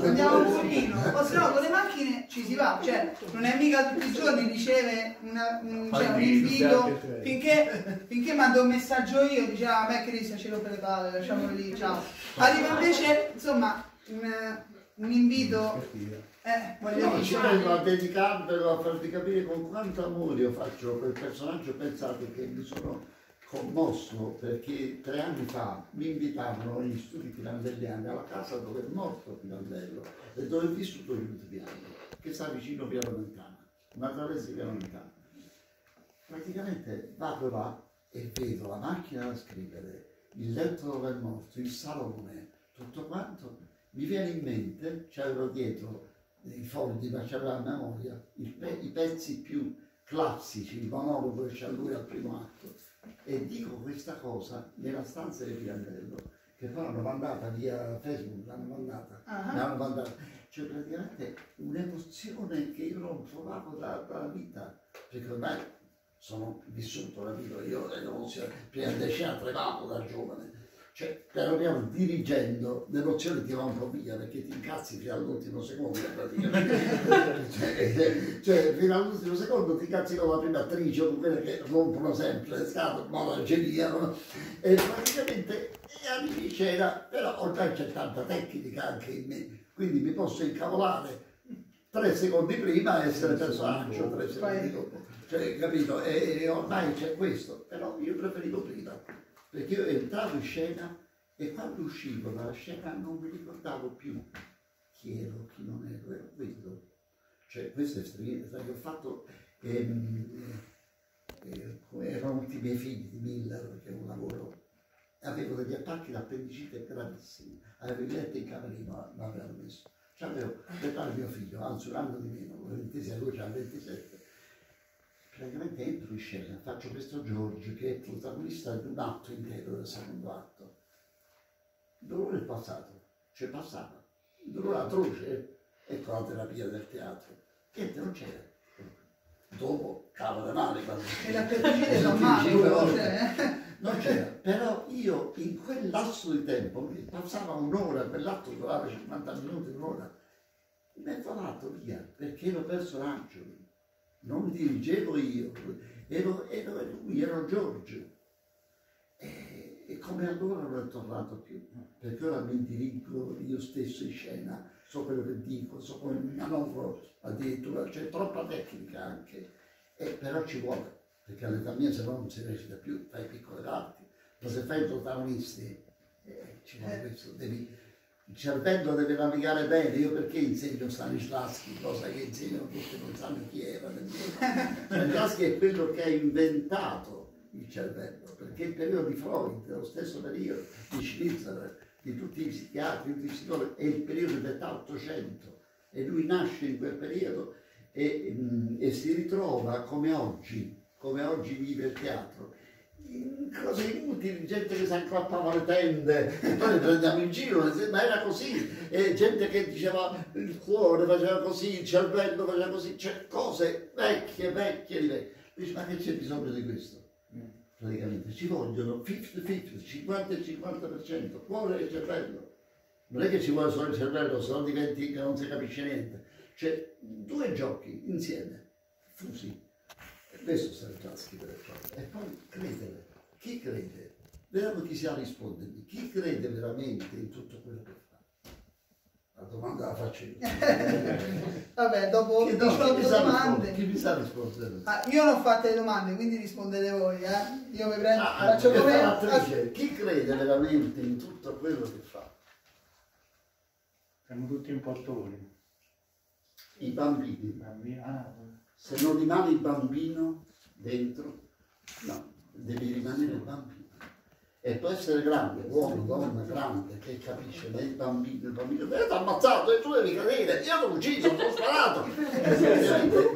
andiamo un pulmino, o se no con le macchine ci si va, cioè non è mica tutti i giorni riceve un invito, finché mando un messaggio io, diceva, beh Cris, ce l'ho per le palle, lasciamolo lì, ciao. Arriva invece, insomma, un invito, voglio dire, l'ho dedicato per farti capire con quanto amore io faccio quel personaggio. Pensate che mi sono commosso perché 3 anni fa mi invitavano agli studi pirandelliani, alla casa dove è morto Pirandello e dove è vissuto Giuliano, che sta vicino Via Lontana, ma attraverso Via Lontana. Praticamente vado là e vedo la macchina da scrivere, il letto dove è morto, il salone, tutto quanto. Mi viene in mente, c'erano dietro i fondi, ma c'era a memoria i pezzi più classici, il monologo che c'è lui al primo atto, e dico questa cosa nella stanza di Pirandello, che poi l'hanno mandata via Facebook, l'hanno mandata, l'hanno mandata. Cioè praticamente un'emozione che io non provavo dalla vita, perché ormai sono vissuto la vita, io l'emozione pirandelliana tremavo da giovane. Cioè, però dirigendo, l'emozione ti va un po' via perché ti incazzi fino all'ultimo secondo praticamente. cioè, fino all'ultimo secondo ti incazzi con la prima attrice o con quelle che rompono sempre le scatole, ma la geniano. E praticamente arrivi c'era, però ormai c'è tanta tecnica anche in me, quindi mi posso incavolare 3 secondi prima e essere personaggio 3 secondi dopo. Cioè, capito? E ormai c'è questo, però io preferivo prima. Perché io entravo in scena e quando uscivo dalla scena non mi ricordavo più chi ero, chi non ero, ero quello. Cioè, questa esperienza che ho fatto, erano tutti i miei figli di Miller, che è un lavoro, avevo degli attacchi d'appendicite gravissimi, avevo il letto in camerino, ma avevano messo. C'avevo, aspettavo mio figlio, anzi un anno di meno, 26, lui c'ha 27. Praticamente entro in scena, faccio questo Giorgio che è protagonista di un atto intero del secondo atto. Il dolore è passato, cioè passava, il dolore atroce, ecco la terapia del teatro, niente non c'era. Dopo cavolo male quando non c'era, però io in quel lasso di tempo, passava un'ora, quell'atto durava 50 minuti, un'ora, mi è volato via perché ero personaggio. Non mi dirigevo io, ero lui, ero Giorgio. E come allora non è tornato più, perché ora mi dirigo io stesso in scena, so quello che dico, so come mi manovro addirittura, c'è troppa tecnica anche. Però ci vuole, perché all'età mia se no non si recita più, fai piccole arti, ma se fai protagonisti, ci vuole questo, devi... Il cervello deve navigare bene, io perché insegno Stanislavski, cosa che insegnano tutti, non sanno chi era nemmeno. Stanislavski è quello che ha inventato il cervello, perché il periodo di Freud, lo stesso periodo di Schnitzler, di tutti i psichiatri, di tutti i psicologi, è il periodo dell'Ottocento e lui nasce in quel periodo e si ritrova come oggi vive il teatro. Cose inutili, gente che si acclappava le tende e poi le prendiamo in giro, ma era così, e gente che diceva il cuore faceva così, il cervello faceva così, cioè cose vecchie di vecchie. Dice, ma che c'è bisogno di questo? Praticamente ci vogliono 50-50, 50-50%, cuore e cervello. Non è che ci vuole solo il cervello, se no diventi che non si capisce niente. Cioè, 2 giochi insieme, fusi. Questo sarà il classico del fatto. E poi credere. Chi crede? Vediamo chi sa rispondermi. Chi crede veramente in tutto quello che fa? La domanda la faccio io. Vabbè, dopo 18 domande. Chi mi sa rispondere? Ah, io non ho fatto le domande, quindi rispondete voi. Io mi prendo. Faccio come attrice. Chi crede veramente in tutto quello che fa? Siamo tutti importuni. I bambini. Se non rimane il bambino dentro, no, devi rimanere il bambino. E può essere grande, uomo, donna, grande, che capisce, ma il bambino, ti ha ammazzato e tu devi credere, io l'ho ucciso, l'ho sparato.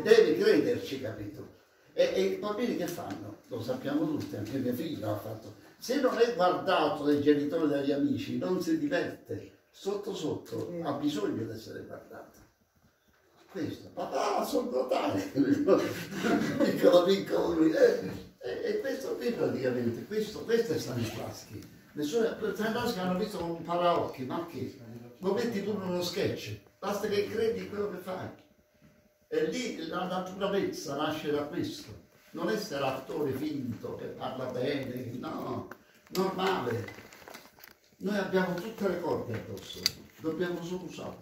Devi crederci, capito? E i bambini che fanno? Lo sappiamo tutti, anche mia figlia l'ha fatto. Se non è guardato dai genitori e dagli amici, non si diverte. Sotto sotto ha bisogno di essere guardato. Questo, papà, sono totale, piccolo, e questo qui praticamente, questo è Stanislavski. Stanislavski hanno visto con un paraocchi, ma che? Lo metti tu in uno sketch, basta che credi in quello che fai. E lì la naturalezza nasce da questo, non essere attore finto che parla bene, no, normale. Noi abbiamo tutte le corde addosso. dobbiamo solo usarlo.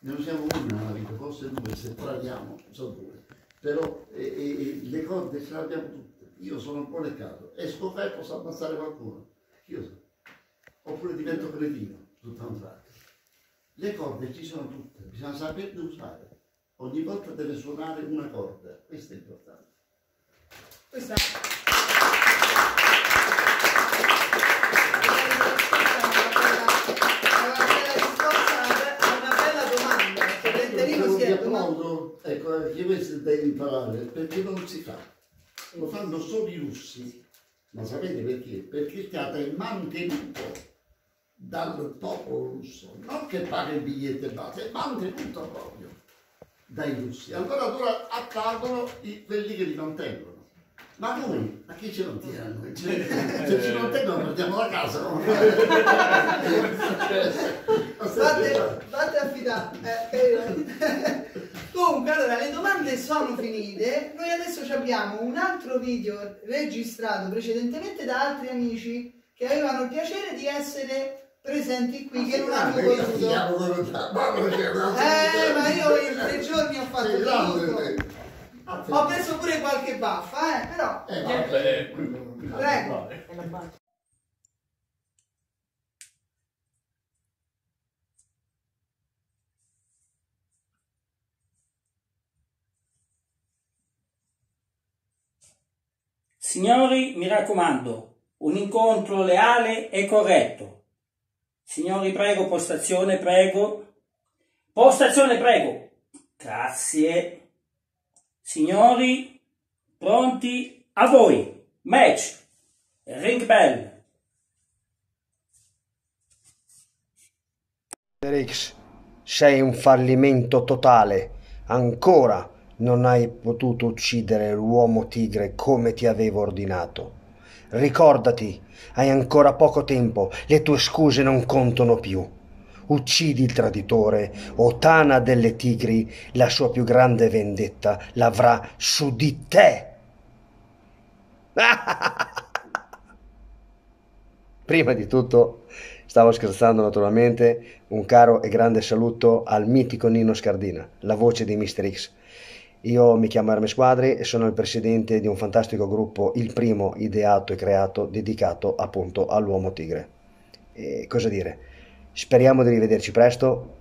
Ne usiamo una alla vita, forse due, se parliamo, sono due. Però le corde ce le abbiamo tutte. Io sono un po' leccato. Esco qua e posso ammazzare qualcuno. Io so. Oppure divento cretino, tutto a un tratto. Le corde ci sono tutte, bisogna saperle usare. Ogni volta deve suonare una corda, questo è importante. Questa... Applaudo, ecco, anche questo da imparare, perché non si fa, lo fanno solo i russi, ma sapete perché? Perché il teatro è mantenuto dal popolo russo, non che paga il biglietto e basta, è mantenuto proprio dai russi, allora loro attaccano quelli che li contengono. Ma noi, ma chi ce lo tirano? Se ce lo tengono perdiamo la casa. Fate affidati. Comunque, allora, le domande sono finite. Noi adesso abbiamo un altro video registrato precedentemente da altri amici che avevano il piacere di essere presenti qui, che non hanno voluto. Ma io in 3 giorni ho fatto tutto. Ho preso pure qualche baffa, però... Prego. Signori, mi raccomando, un incontro leale e corretto. Signori, prego, postazione, prego. Postazione, prego. Grazie. Signori, pronti a voi. Match. Ring bell. Mister X, sei un fallimento totale. Ancora non hai potuto uccidere l'uomo tigre come ti avevo ordinato. Ricordati, hai ancora poco tempo. Le tue scuse non contano più. Uccidi il traditore, o Tana delle Tigri, la sua più grande vendetta l'avrà su di te. Prima di tutto, stavo scherzando naturalmente, un caro e grande saluto al mitico Nino Scardina, la voce di Mister X. Io mi chiamo Hermes Quadri e sono il presidente di un fantastico gruppo, il primo ideato e creato, dedicato appunto all'uomo tigre. E cosa dire? Speriamo di rivederci presto,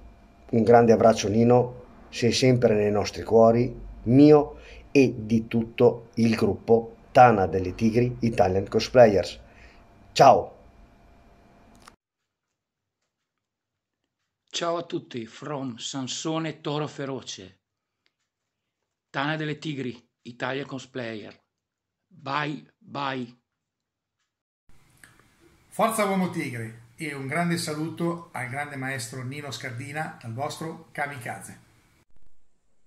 un grande abbraccio Nino, sei sempre nei nostri cuori, mio e di tutto il gruppo Tana delle Tigri Italian Cosplayers. Ciao! Ciao a tutti, from Sansone Toro Feroce, Tana delle Tigri Italian Cosplayer, bye bye! Forza Uomo Tigre! E un grande saluto al grande maestro Nino Scardina, al vostro Kamikaze.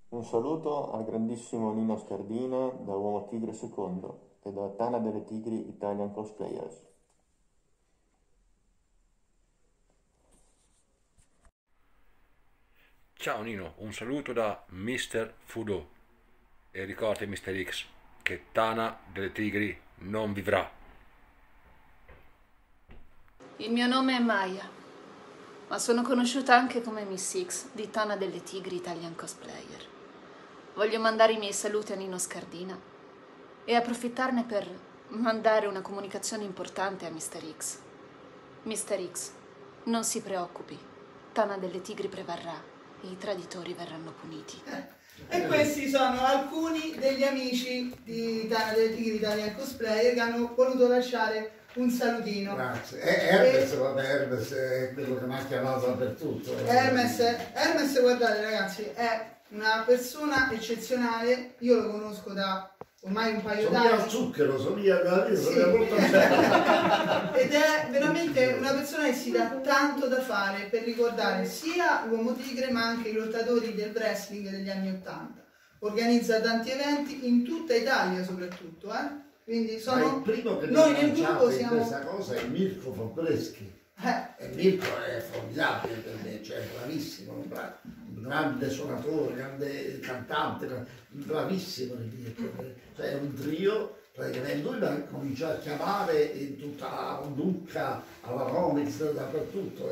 Un saluto al grandissimo Nino Scardina da Uomo Tigre II e da Tana delle Tigri Italian Cosplayers. Ciao Nino, un saluto da Mr. Fudo e ricorda Mister X che Tana delle Tigri non vivrà. Il mio nome è Maya, ma sono conosciuta anche come Miss X di Tana delle Tigri Italian Cosplayer. Voglio mandare i miei saluti a Nino Scardina e approfittarne per mandare una comunicazione importante a Mister X. Mister X, non si preoccupi, Tana delle Tigri prevarrà e i traditori verranno puniti. E questi sono alcuni degli amici di Tana delle Tigri Italian Cosplayer che hanno voluto lasciare un salutino. Grazie. Hermes, vabbè, Hermes è quello che mi ha chiamato dappertutto. Hermes, guardate ragazzi, è una persona eccezionale, io lo conosco da ormai un paio d'anni. Somiglia al zucchero, somiglia alla resa, sì. Molto ed è veramente una persona che si dà tanto da fare per ricordare sia l'Uomo Tigre ma anche i lottatori del wrestling degli anni '80. Organizza tanti eventi in tutta Italia soprattutto, eh? Quindi sono... il primo che noi nel gruppo siamo... questa cosa è Mirko Fabreschi. E Mirko è formidabile per me, cioè è bravissimo, un grande suonatore, un grande cantante, bravissimo, cioè è un trio praticamente lui la cominciò a chiamare in tutta la Ducca, alla Romez, dappertutto.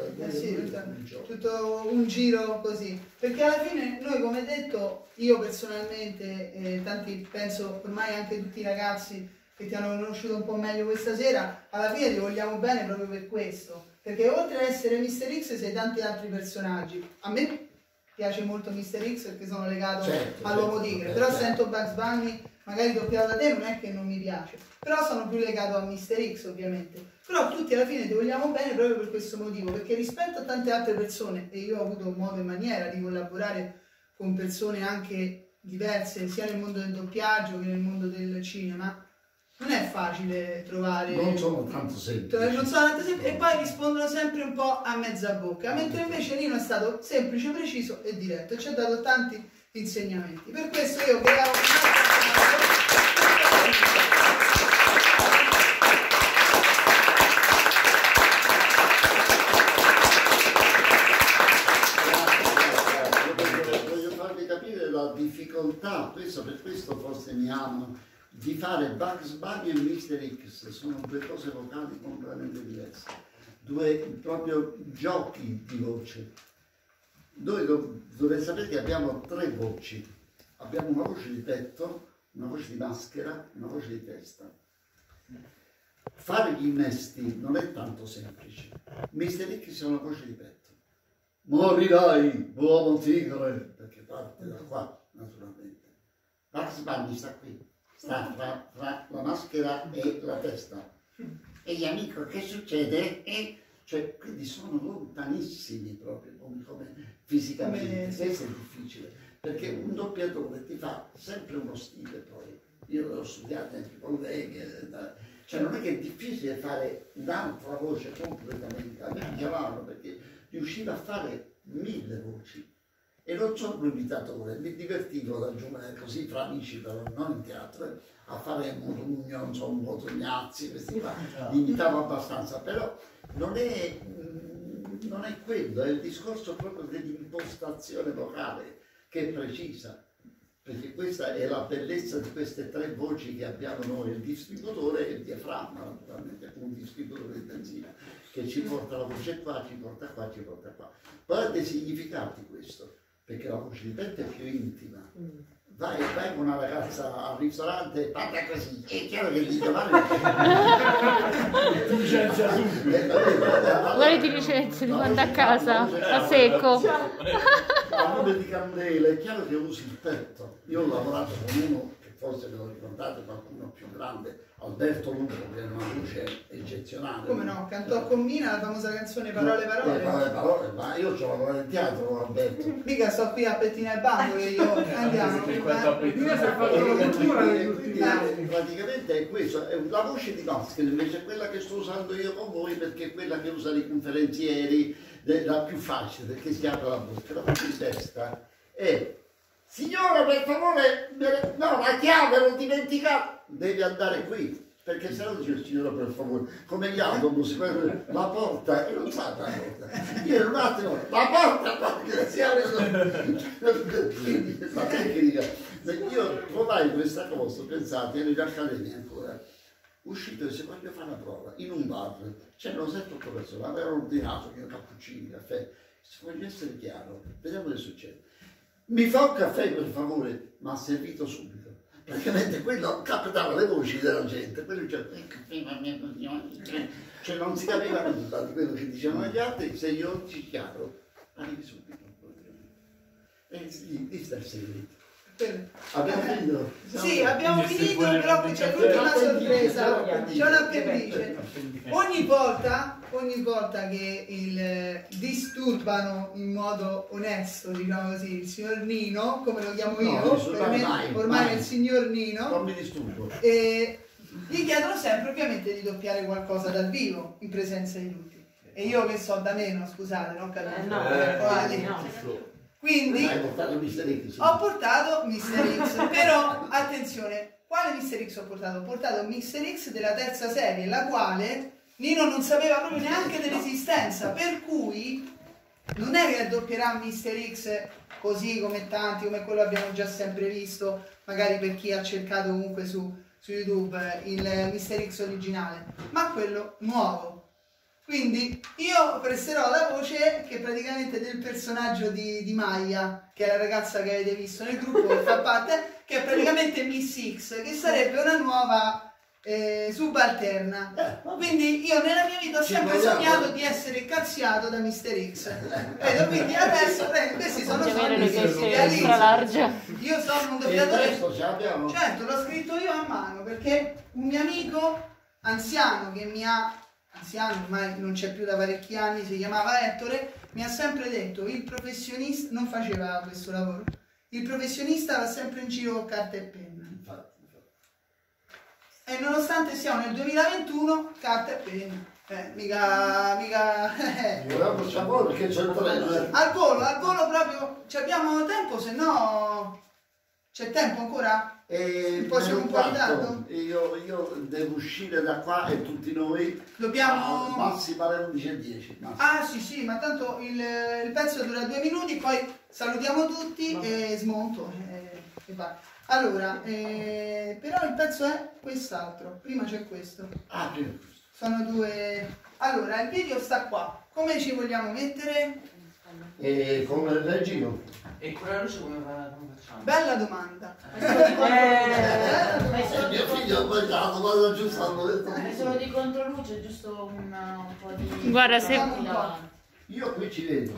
Tutto un giro così. Perché alla fine noi, come detto, io personalmente, tanti penso ormai anche tutti i ragazzi che ti hanno conosciuto un po' meglio questa sera, alla fine ti vogliamo bene proprio per questo. Perché oltre ad essere Mister X sei tanti altri personaggi. A me piace molto Mister X perché sono legato all'Uomo Tigre, però sento Bugs Bunny magari doppiato da te, non è che non mi piace, però sono più legato a Mister X ovviamente. Però tutti alla fine ti vogliamo bene proprio per questo motivo, perché rispetto a tante altre persone, e io ho avuto modo e maniera di collaborare con persone anche diverse, sia nel mondo del doppiaggio che nel mondo del cinema, non è facile trovare, non sono tanto semplici, e poi rispondono sempre un po' a mezza bocca, mentre invece Nino è stato semplice, preciso e diretto e ci ha dato tanti insegnamenti. Per questo io creavo voglio farvi capire la difficoltà, per questo forse mi amano, di fare Bugs Bunny e Mister X, sono due cose vocali completamente diverse, due proprio giochi di voce. Noi dovete sapere che abbiamo tre voci, abbiamo una voce di petto, una voce di maschera, una voce di testa. Fare gli innesti non è tanto semplice. Mister X è una voce di petto. Morirai, uomo tigre, perché parte da qua naturalmente. Bugs Bunny sta qui. Sta tra la maschera e la testa. E gli amici, che succede? Cioè, quindi sono lontanissimi proprio, come fisicamente. Questo è difficile, perché un doppiatore ti fa sempre uno stile poi. Io l'ho studiato anche con colleghi, cioè non è che è difficile fare un'altra voce completamente. A me chiamavano perché riusciva a fare 1000 voci. E non sono un imitatore, mi divertivo da giovane così fra amici, però non in teatro, a fare Modugno, non so, Modugnazzi, questi qua, imitavo abbastanza, però non è quello, è il discorso proprio dell'impostazione vocale, che è precisa, perché questa è la bellezza di queste tre voci che abbiamo noi, il distributore e il diaframma, naturalmente, un distributore di benzina, che ci porta la voce qua, ci porta qua, ci porta qua. Poi ha dei significati questo, perché la voce di petto è più intima. Vai con una ragazza al ristorante e parla così, è chiaro che gli chiamano e tu licenzia subito. Guarda, ti licenzia, ti manda a casa, a secco. A nome di candela, è chiaro che usi il petto. Io ho lavorato con uno, che forse ve lo ricordate, qualcuno più grande, Alberto Lupo, che era una voce eccezionale. Come no, cantò con Mina la famosa canzone Parole, Parole, ma io ci ho lavorato in teatro con Alberto. Mica sto qui a pettinare il bando, io andiamo. Praticamente è questo, è la voce di maschera, invece è quella che sto usando io con voi, perché è quella che usano i conferenzieri, la più facile, perché si apre la bocca, la voce di testa è signora per favore, no, la chiave l'ho dimenticata. Devi andare qui, perché se no dice il signore per favore, come gli autobus, la porta, e non sa la porta. Io ero un attimo, la porta, la tecnica. Io provai questa cosa, pensate, ero in accademia ancora, uscito e se voglio fare una prova, in un bar, c'erano 7-8 persone, avevano ordinato che cappuccini, caffè, se voglio essere chiaro, vediamo che succede. Mi fa un caffè per favore, ma ha servito subito. Praticamente quello captava le voci della gente, quello cioè non si capiva nulla di quello che dicevano gli altri, se io ci chiaro, arrivi subito. E di starsi lì. Abbiamo finito? Sì, abbiamo finito, però c'è l'ultima sorpresa, c'è un'appendice. Ogni volta che disturbano in modo onesto, diciamo così, il signor Nino, come lo chiamo io, ormai è il signor Nino, non mi disturbo. E gli chiedono sempre ovviamente di doppiare qualcosa dal vivo, in presenza di tutti. E io che so da meno, scusate, non capito. Quindi ho portato Mister X, però attenzione, quale Mister X ho portato? Ho portato Mister X della terza serie, la quale Nino non sapeva proprio neanche dell'esistenza, per cui non è che doppierà Mister X così come tanti, come quello abbiamo già sempre visto, magari per chi ha cercato comunque su su YouTube il Mister X originale, ma quello nuovo. Quindi io presterò la voce che praticamente del personaggio di Maya, che è la ragazza che avete visto nel gruppo che fa parte, che è praticamente Miss X, che sarebbe una nuova subalterna. Quindi io nella mia vita ho sempre sognato di essere cazziato da Mister X. Quindi adesso questi sono sogni che larga. Io sono un doppiatore. Certo, l'ho scritto io a mano, perché un mio amico anziano che mi ha... anziano, ormai non c'è più da parecchi anni, si chiamava Ettore, mi ha sempre detto il professionista non faceva questo lavoro, il professionista va sempre in giro con carta e penna. E nonostante siamo nel 2021, carta e penna. Al volo proprio, ci abbiamo tempo, se no... C'è tempo ancora? Poi siamo un po' in ritardo. Io devo uscire da qua e tutti noi dobbiamo... Massimo alle 11:10. Ah sì sì, ma tanto il pezzo dura 2 minuti, poi salutiamo tutti e smonto. Allora, però il pezzo è quest'altro. Prima c'è questo. Ah, prima questo. Sono 2... Allora, il video sta qua. Come ci vogliamo mettere? Come reagirò? E quella luce come facciamo? Bella domanda! Mio figlio ha mangiato, ma non giusto hanno detto. È solo di controluce, giusto un po' di... Guarda, se... Io qui ci vedo.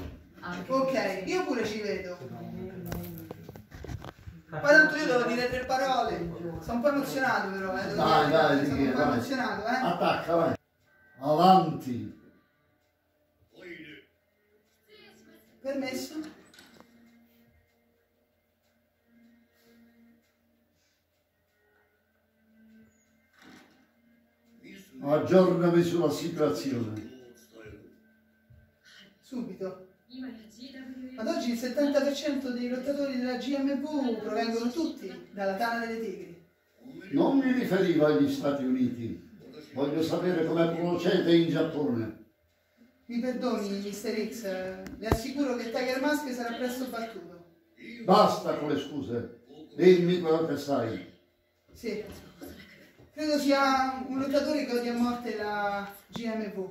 Ok, io pure ci vedo. Ma tanto io devo dire 3 parole. Sono un po' emozionato però, Dai, sono un po' emozionato, Attacca, vai. Avanti. Permesso? Aggiornami sulla situazione. Subito. Ad oggi il 70% dei lottatori della GMV provengono tutti dalla Tana delle Tigri. Non mi riferivo agli Stati Uniti. Voglio sapere com'è procede in Giappone. Mi perdoni, Mister X, le assicuro che Tiger Mask sarà presto battuto. Basta con le scuse, dimmi quello che sai. Sì, credo sia un lottatore che odia a morte la GMV.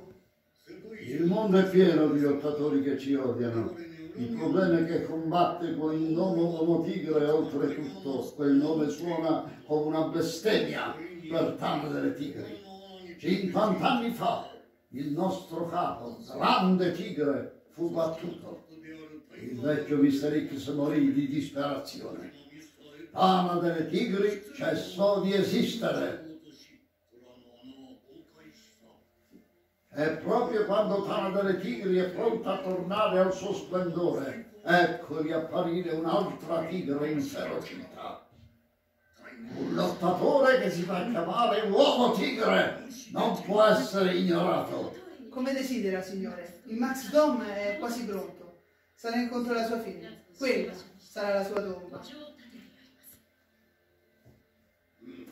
Il mondo è pieno di lottatori che ci odiano. Il problema è che combatte con il nome Uomo Tigre e oltretutto quel nome suona come una bestemmia per Tana delle Tigri. 50 anni fa il nostro capo, grande tigre, fu battuto. Il vecchio Mister X morì di disperazione. Tana delle Tigri cessò di esistere. E proprio quando Tana delle Tigri è pronta a tornare al suo splendore, ecco riapparire un'altra tigre inferocita. Un lottatore che si fa chiamare Uomo Tigre non può essere ignorato. Come desidera, signore. Il Max Dom è quasi pronto. Sarà incontro alla sua figlia. Quella sarà la sua tomba.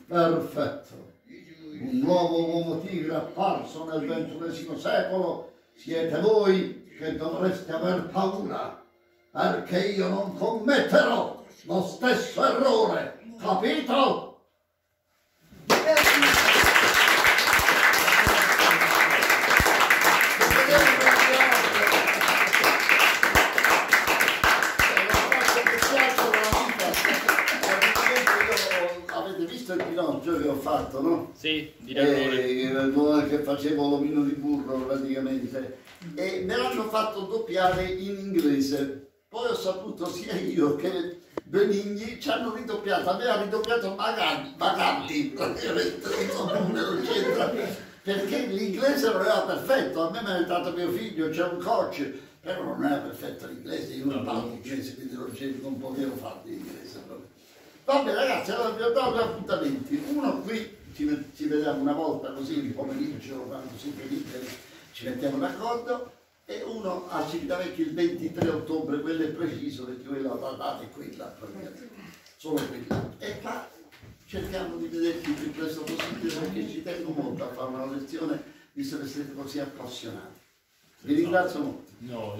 Perfetto. Un nuovo Uomo Tigre apparso nel XXI secolo. Siete voi che dovreste aver paura, perché io non commetterò lo stesso errore. Capito? Avete visto il pinocchio che ho fatto, no? Sì, di errore. Che facevo l'omino di burro praticamente. E me l'hanno fatto doppiare in inglese. Poi ho saputo sia io che... Benigni ci hanno ridoppiato, a me ha ridoppiato Magatti, praticamente non c'entra, perché l'inglese non era perfetto, a me mi ha aiutato mio figlio, c'è un coach, però non era perfetto l'inglese, io non parlo l'inglese, quindi non potevo fare l'inglese. Va bene ragazzi, allora vi ho dato 2 appuntamenti, uno qui, ci vediamo una volta così, il pomeriggio, quando siete liberi, ci mettiamo d'accordo, e uno a Civitavecchia il 23 ottobre, quello è preciso perché quella la data è quella, solo quella. E qua cerchiamo di vederti il più presto possibile perché ci tengo molto a fare una lezione visto che siete così appassionati. Vi ringrazio molto. No,